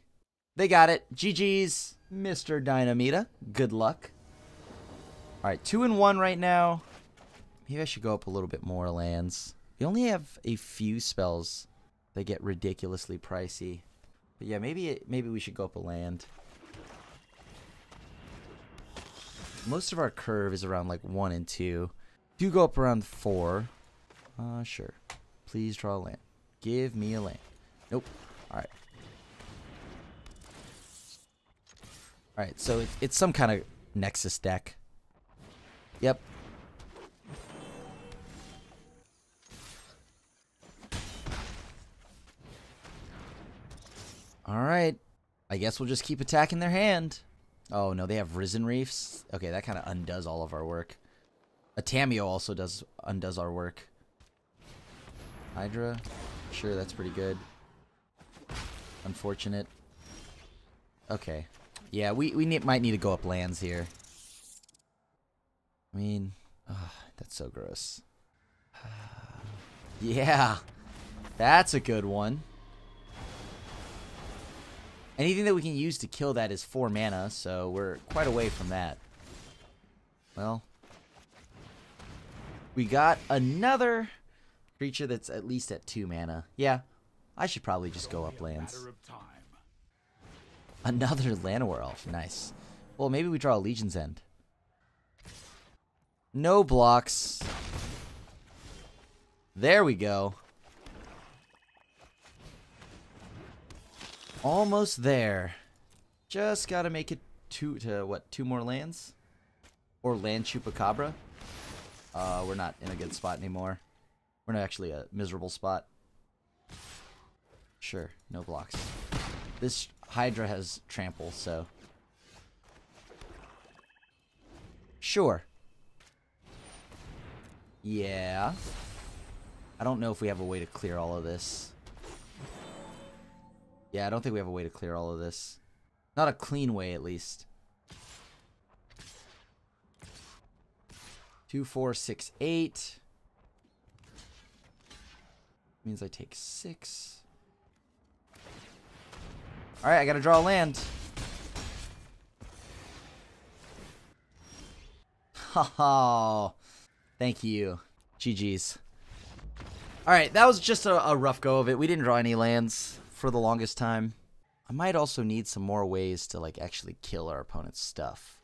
They got it. GG's, Mr. Dynamita. Good luck. All right, 2 and 1 right now. Maybe I should go up a little bit more lands. We only have a few spells that get ridiculously pricey. But yeah, maybe we should go up a land. most of our curve is around like 1 and 2. Do go up around 4. Sure. Please draw a land. Give me a land. Nope. Alright. Alright, so it's some kind of Nexus deck. Yep. Alright. I guess we'll just keep attacking their hand. Oh no, they have Risen Reefs. Okay, that kind of undoes all of our work. A Tamiyo also undoes our work. Hydra? Sure, that's pretty good. Unfortunate. Okay. Yeah, we might need to go up lands here. I mean, that's so gross. Yeah, that's a good one. Anything that we can use to kill that is 4 mana, so we're quite away from that. Well, we got another creature that's at least at 2 mana. Yeah, I should probably just go up lands. Another Llanowar Elf, nice. Well, maybe we draw a Legion's End. No blocks. There we go. Almost there. Just gotta make it two more lands? Or land Chupacabra? We're not in a good spot anymore. We're not actually a miserable spot. Sure, no blocks. This Hydra has trample, so... Sure. Yeah. I don't know if we have a way to clear all of this. Yeah, I don't think we have a way to clear all of this. Not a clean way, at least. 2, 4, 6, 8. Means I take 6. Alright, I gotta draw a land. Oh, thank you. GG's. Alright, that was just a rough go of it. We didn't draw any lands for the longest time. I might also need some more ways to like actually kill our opponent's stuff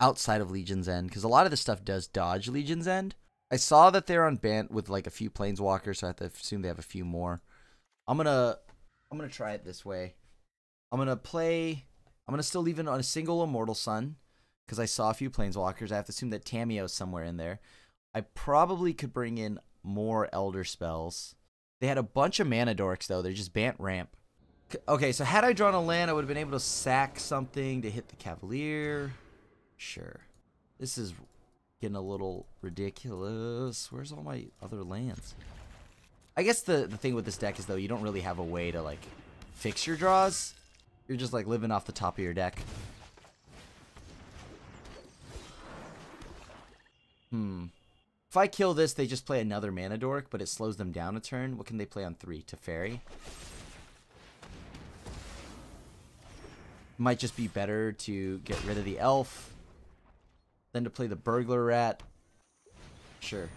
outside of Legion's End, because a lot of this stuff does dodge Legion's End. I saw that they're on Bant with like a few planeswalkers, so I have to assume they have a few more. I'm gonna try it this way. I'm gonna still leave it on a single Immortal Sun, because I saw a few planeswalkers. I have to assume that Tamiyo is somewhere in there. I probably could bring in more Elder Spells. They had a bunch of mana dorks, though. They're just Bant ramp. Okay, so had I drawn a land, I would have been able to sack something to hit the Cavalier. Sure. This is getting a little ridiculous. Where's all my other lands? I guess the thing with this deck is, though, you don't really have a way to, like, fix your draws. You're just, like, living off the top of your deck. Hmm. If I kill this, they just play another mana dork, but it slows them down a turn. What can they play on 3? Teferi? Might just be better to get rid of the elf than to play the Burglar Rat. Sure.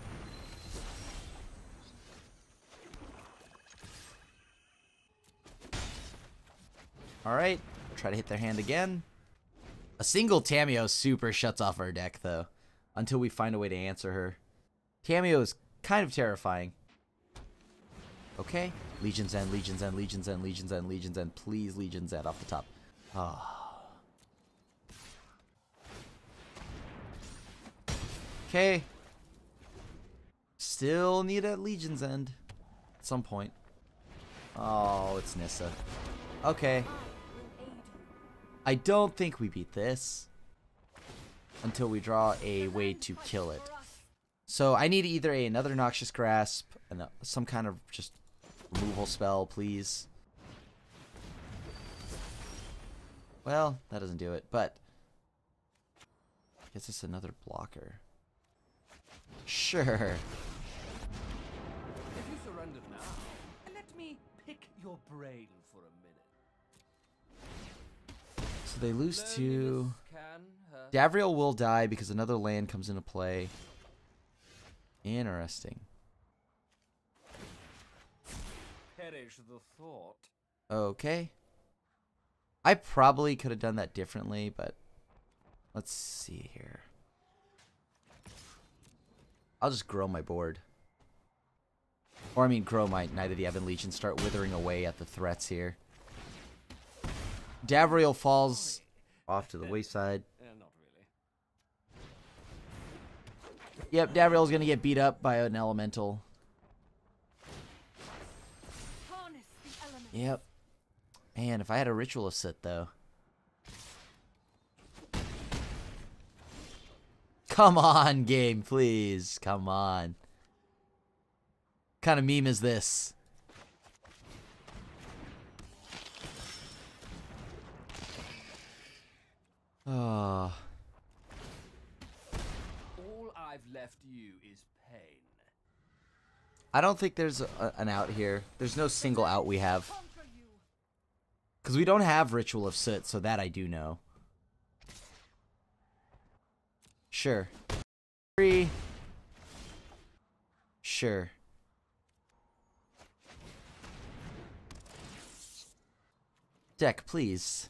Alright. Try to hit their hand again. A single Tamiyo super shuts off our deck, though, until we find a way to answer her. Tamiyo is kind of terrifying. Okay. Legion's End, Legion's End, Legion's End, Legion's End, Legion's End. Please, Legion's End off the top. Oh. Okay. Still need that Legion's End at some point. Oh, it's Nissa. Okay. I don't think we beat this until we draw a way to kill it. So I need either another Noxious Grasp and some kind of just removal spell, please. Well, that doesn't do it, but I guess it's another blocker. Sure. If you surrender now, let me pick your brain for a minute. So they lose 2. Davriel will die because another land comes into play. Interesting. Perish the thought. Okay. I probably could have done that differently, but let's see here. I'll just grow my board. Or, I mean, grow my Knight of the Ebon Legion. Start withering away at the threats here. Davriel falls off to the wayside. Not really. Yep, Davriel's going to get beat up by an elemental. Yep. Man, if I had a Ritualist set, though. Come on, game, please. Come on. What kind of meme is this? Oh. All I've left you is pain. I don't think there's an out here. There's no single out we have. Because we don't have Ritual of Soot, so that I do know. Sure. Three. Sure. Deck, please.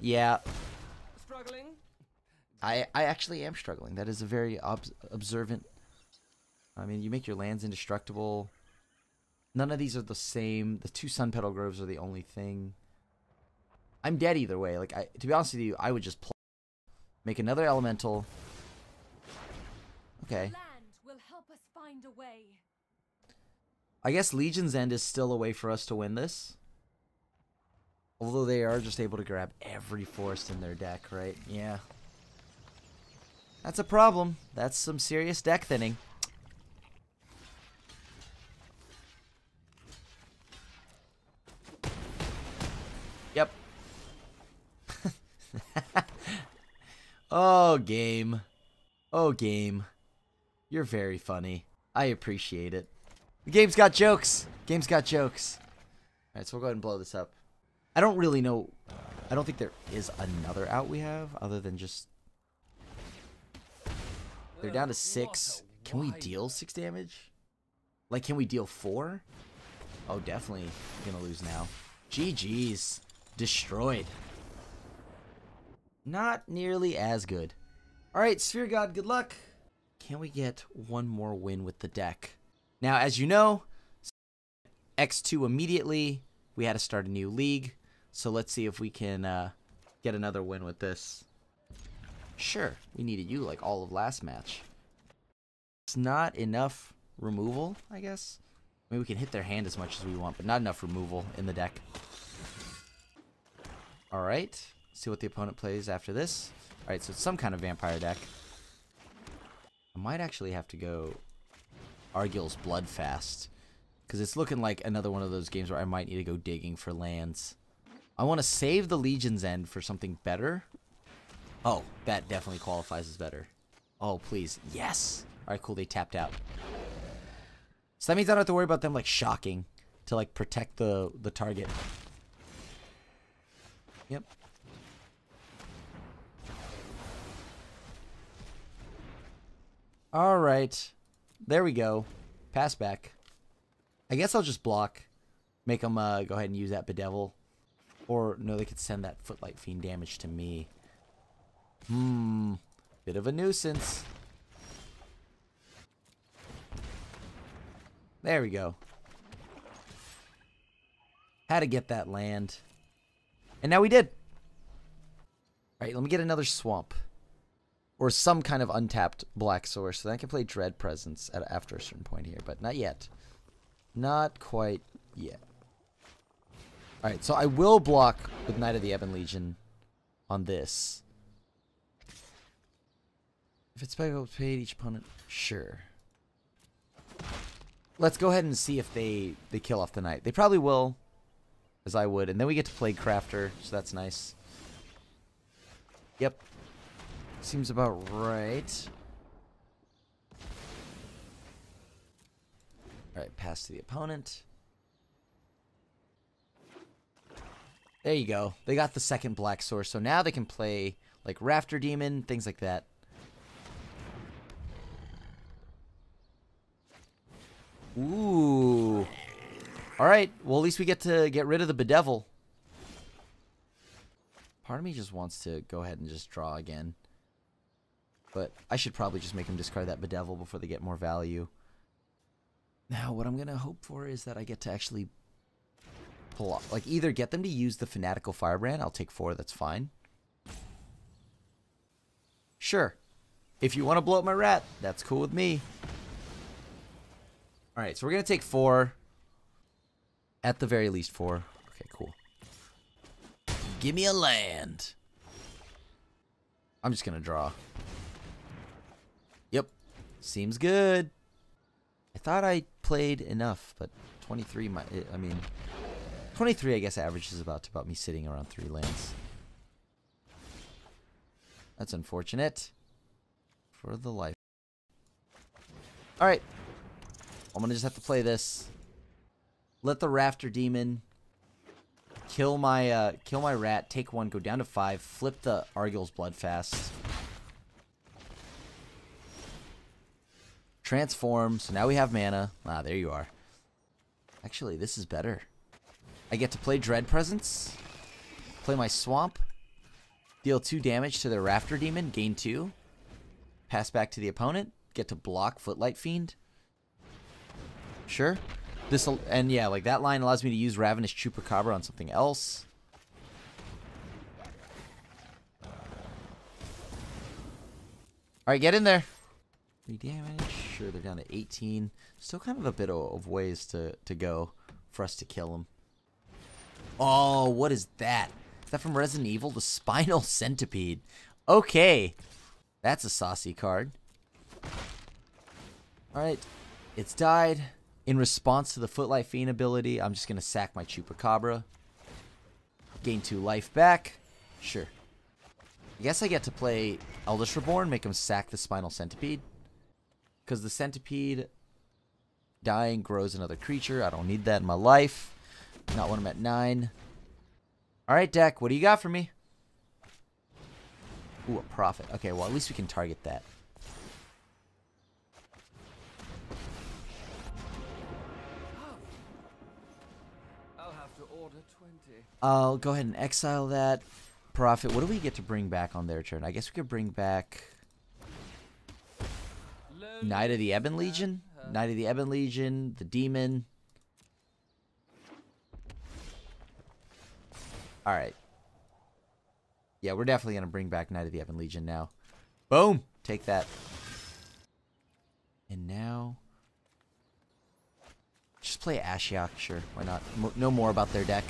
Yeah. Struggling? I actually am struggling. That is a very observant... I mean, you make your lands indestructible. None of these are the same. The two Sun Petal Groves are the only thing. I'm dead either way. Like, to be honest with you, I would just play. Make another elemental. Okay. Land will help us find a way. I guess Legion's End is still a way for us to win this. Although they are just able to grab every forest in their deck, right? Yeah. That's a problem. That's some serious deck thinning. Yep. Oh, game. Oh, game. You're very funny. I appreciate it. The game's got jokes. Game's got jokes. Alright, so we'll go ahead and blow this up. I don't really know. I don't think there is another out we have other than just... They're down to 6. Can we deal 6 damage? Like, can we deal 4? Oh, definitely gonna lose now. GG's. Destroyed. Not nearly as good. Alright, Sphere God, good luck. Can we get one more win with the deck? Now, as you know, X2 immediately. We had to start a new league. So let's see if we can get another win with this. Sure, we needed you like all of last match. It's not enough removal, I guess. I mean, we can hit their hand as much as we want, but not enough removal in the deck. Alright. See what the opponent plays after this. Alright, so it's some kind of vampire deck. I might actually have to go Argyle's Bloodfast. Because it's looking like another one of those games where I might need to go digging for lands. I want to save the Legion's End for something better. Oh, that definitely qualifies as better. Oh, please. Yes! Alright, cool. They tapped out. So that means I don't have to worry about them, like, shocking to, like, protect the target. Yep. All right, there we go. Pass back. I guess I'll just block. Make them go ahead and use that Bedevil. Or, no, they could send that Footlight Fiend damage to me. Hmm, bit of a nuisance. There we go. Had to get that land. And now we did. All right, let me get another swamp. Or some kind of untapped black source. So then I can play Dread Presence after a certain point here. But not yet. Not quite yet. Alright, so I will block with Knight of the Ebon Legion on this. If it's paid each opponent, sure. Let's go ahead and see if they kill off the Knight. They probably will, as I would. And then we get to Plaguecrafter, so that's nice. Yep. Seems about right. Alright, pass to the opponent. There you go. They got the second black source, so now they can play, like, Rafter Demon, things like that. Ooh. Alright, well, at least we get to get rid of the Bedevil. Part of me just wants to go ahead and just draw again. But I should probably just make them discard that Bedevil before they get more value. Now, what I'm going to hope for is that I get to actually pull off. Like, either get them to use the Fanatical Firebrand. I'll take 4. That's fine. Sure. If you want to blow up my rat, that's cool with me. Alright, so we're going to take 4. At the very least 4. Okay, cool. Give me a land. I'm just going to draw. Yep. Seems good. I thought I played enough, but 23, I mean, 23 I guess averages about me sitting around 3 lands. That's unfortunate. For the life. Alright. I'm going to just have to play this. Let the Rafter Demon kill my rat, take 1, go down to 5, flip the Argyle's Bloodfast. Transform, so now we have mana. Ah, there you are. Actually, this is better. I get to play Dread Presence, play my Swamp, deal 2 damage to the Rafter Demon, gain 2, pass back to the opponent, get to block Footlight Fiend. Sure. This, and yeah, like that line allows me to use Ravenous Chupacabra on something else. Alright, get in there. 3 damage. Sure, they're down to 18. Still kind of a bit of ways to go for us to kill them. Oh, what is that? Is that from Resident Evil? The Spinal Centipede. Okay. That's a saucy card. Alright. It's died. In response to the Footlight Fiend ability, I'm just going to sack my Chupacabra. Gain 2 life back. Sure. I guess I get to play Eldest Reborn, make him sack the Spinal Centipede. Because the Centipede dying grows another creature. I don't need that in my life. Not when I'm at 9. Alright, deck, what do you got for me? Ooh, a Prophet. Okay, well, at least we can target that. I'll go ahead and exile that. Prophet, what do we get to bring back on their turn? I guess we could bring back Knight of the Ebon Legion. Knight of the Ebon Legion, the Demon. Alright. Yeah, we're definitely going to bring back Knight of the Ebon Legion now. Boom! Take that. And now... just play Ashiok, sure. Why not? Know more about their deck.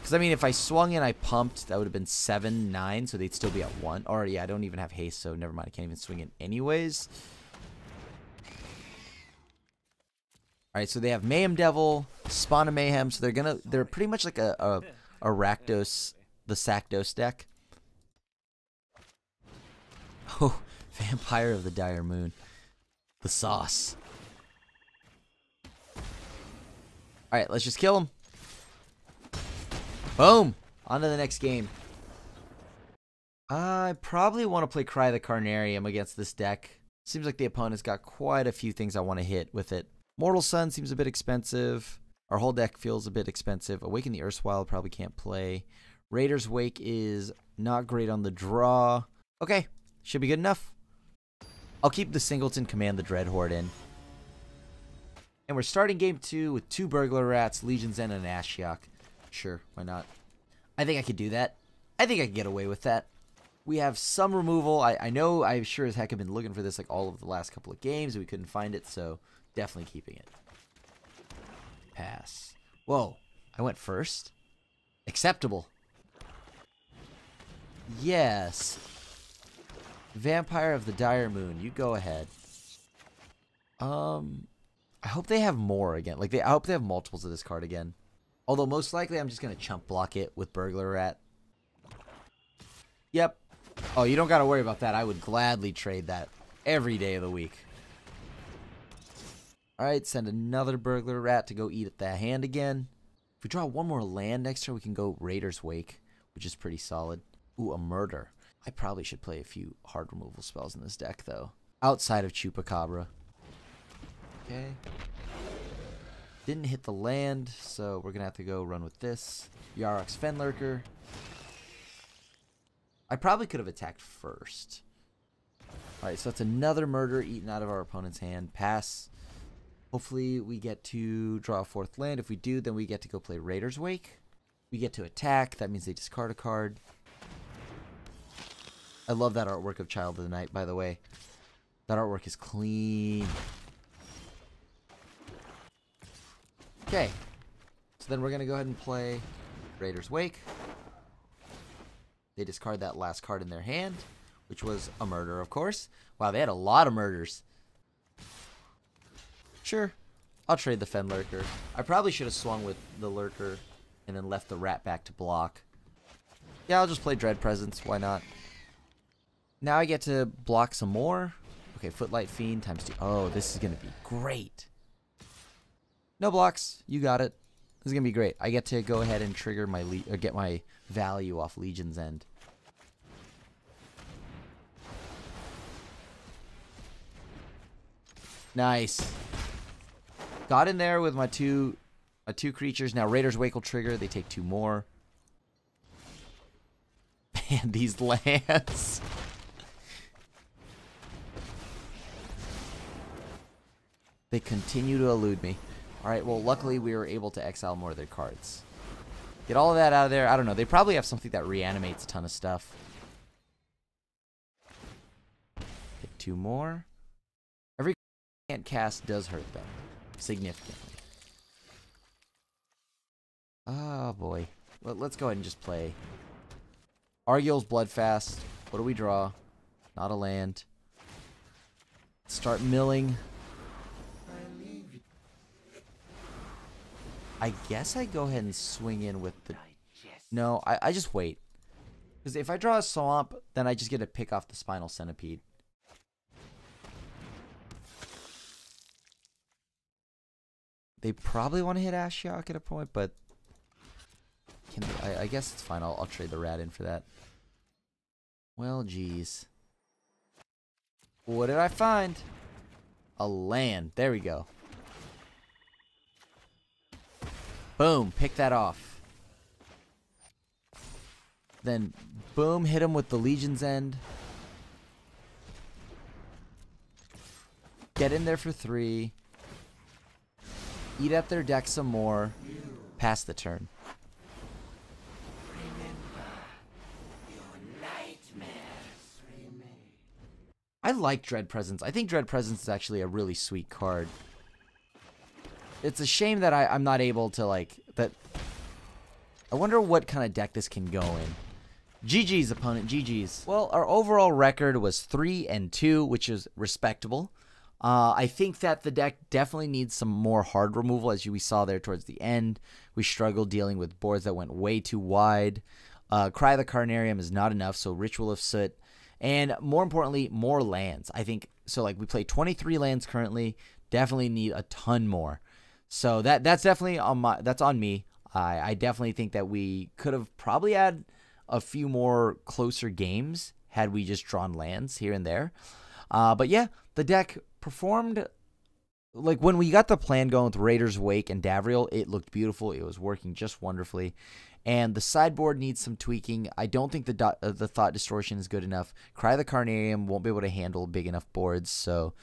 Because, I mean, if I swung and I pumped, that would have been 7, 9, so they'd still be at 1. Or, yeah, I don't even have haste, so never mind. I can't even swing it anyways. Alright, so they have Mayhem Devil, Spawn of Mayhem, so they're gonna... they're pretty much like a Rakdos, the Rakdos deck. Oh, Vampire of the Dire Moon. The sauce. Alright, let's just kill him. Boom! On to the next game. I probably want to play Cry the Carnarium against this deck. Seems like the opponent's got quite a few things I want to hit with it. Mortal Sun seems a bit expensive. Our whole deck feels a bit expensive. Awaken the Erstwhile probably can't play. Raider's Wake is not great on the draw. Okay, should be good enough. I'll keep the Singleton Command the Dreadhorde in. And we're starting game 2 with 2 Burglar Rats, Legion's End, and Ashiok. Sure, why not? I think I could do that. I think I can get away with that. We have some removal. I know I sure as heck have been looking for this like all of the last couple of games. We couldn't find it, so definitely keeping it. Pass. Whoa, I went first? Acceptable. Yes. Vampire of the Dire Moon, you go ahead. I hope they have more again. Like, I hope they have multiples of this card again. Although most likely I'm just going to chump block it with Burglar Rat. Yep. Oh, you don't got to worry about that. I would gladly trade that every day of the week. Alright, send another Burglar Rat to go eat at that hand again. If we draw one more land next turn, we can go Raider's Wake, which is pretty solid. Ooh, a Murder. I probably should play a few hard removal spells in this deck, though. Outside of Chupacabra. Okay. Didn't hit the land, so we're going to have to go run with this. Yarok's Fenlurker. I probably could have attacked first. Alright, so that's another murder eaten out of our opponent's hand. Pass. Hopefully we get to draw a fourth land. If we do, then we get to go play Raider's Wake. We get to attack. That means they discard a card. I love that artwork of Child of the Night, by the way. That artwork is clean. Okay, so then we're going to go ahead and play Raider's Wake. They discard that last card in their hand, which was a murder, of course. Wow, they had a lot of murders. Sure, I'll trade the Fenlurker. I probably should have swung with the Lurker and then left the Rat back to block. Yeah, I'll just play Dread Presence. Why not? Now I get to block some more. Okay, Footlight Fiend times 2. Oh, this is going to be great. No blocks. You got it. This is going to be great. I get to go ahead and trigger my or get my value off Legion's End. Nice. Got in there with my two creatures. Now Raider's Wake will trigger. They take 2 more. Man, these lands. They continue to elude me. Alright, well, luckily we were able to exile more of their cards. Get all of that out of there. I don't know. They probably have something that reanimates a ton of stuff. Get 2 more. Every can't cast does hurt them. Significantly. Oh, boy. Let's go ahead and just play. Argyle's Bloodfast. What do we draw? Not a land. Start milling. I guess I go ahead and swing in with the... No, I just wait. Because if I draw a swamp, then I just get to pick off the Spinal Centipede. They probably want to hit Ashiok at a point, but... Can they, I guess it's fine. I'll trade the Rat in for that. Well, geez. What did I find? A land. There we go. Boom, pick that off. Then, boom, hit him with the Legion's End. Get in there for 3. Eat up their deck some more. Pass the turn. I like Dread Presence. I think Dread Presence is actually a really sweet card. It's a shame that I'm not able to, like, that... I wonder what kind of deck this can go in. GG's, opponent. GG's. Well, our overall record was 3-2, which is respectable. I think that the deck definitely needs some more hard removal, as we saw there towards the end. We struggled dealing with boards that went way too wide. Cry of the Carnarium is not enough, so Ritual of Soot. And more importantly, more lands. I think, so like, we play 23 lands currently. Definitely need a ton more. So that's definitely on that's on me. I definitely think that we could have probably had a few more closer games had we just drawn lands here and there. But yeah, the deck performed, like, when we got the plan going with Raider's Wake and Davriel, it looked beautiful. It was working just wonderfully. And the sideboard needs some tweaking. I don't think the Thought Distortion is good enough. Cry of the Carnarium won't be able to handle big enough boards, so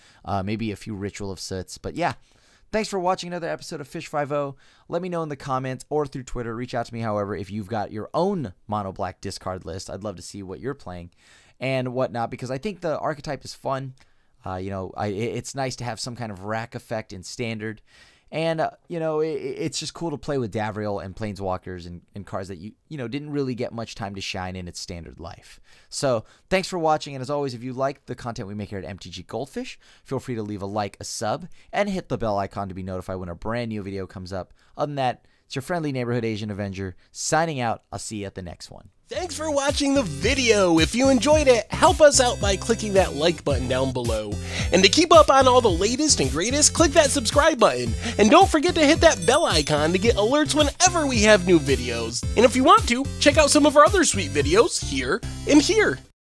maybe a few Ritual of Soots. But yeah. Thanks for watching another episode of Fish50. Let me know in the comments or through Twitter. Reach out to me, however, if you've got your own mono black discard list. I'd love to see what you're playing and whatnot, because I think the archetype is fun. You know, it's nice to have some kind of rack effect in standard. And, you know, it's just cool to play with Davriel and Planeswalkers and cards that, you know, didn't really get much time to shine in its standard life. So, thanks for watching, and as always, if you like the content we make here at MTG Goldfish, feel free to leave a like, a sub, and hit the bell icon to be notified when a brand new video comes up. Other than that, it's your friendly neighborhood Asian Avenger, signing out. I'll see you at the next one. Thanks for watching the video. If you enjoyed it, help us out by clicking that like button down below. And to keep up on all the latest and greatest, click that subscribe button. And don't forget to hit that bell icon to get alerts whenever we have new videos. And if you want to, check out some of our other sweet videos here and here.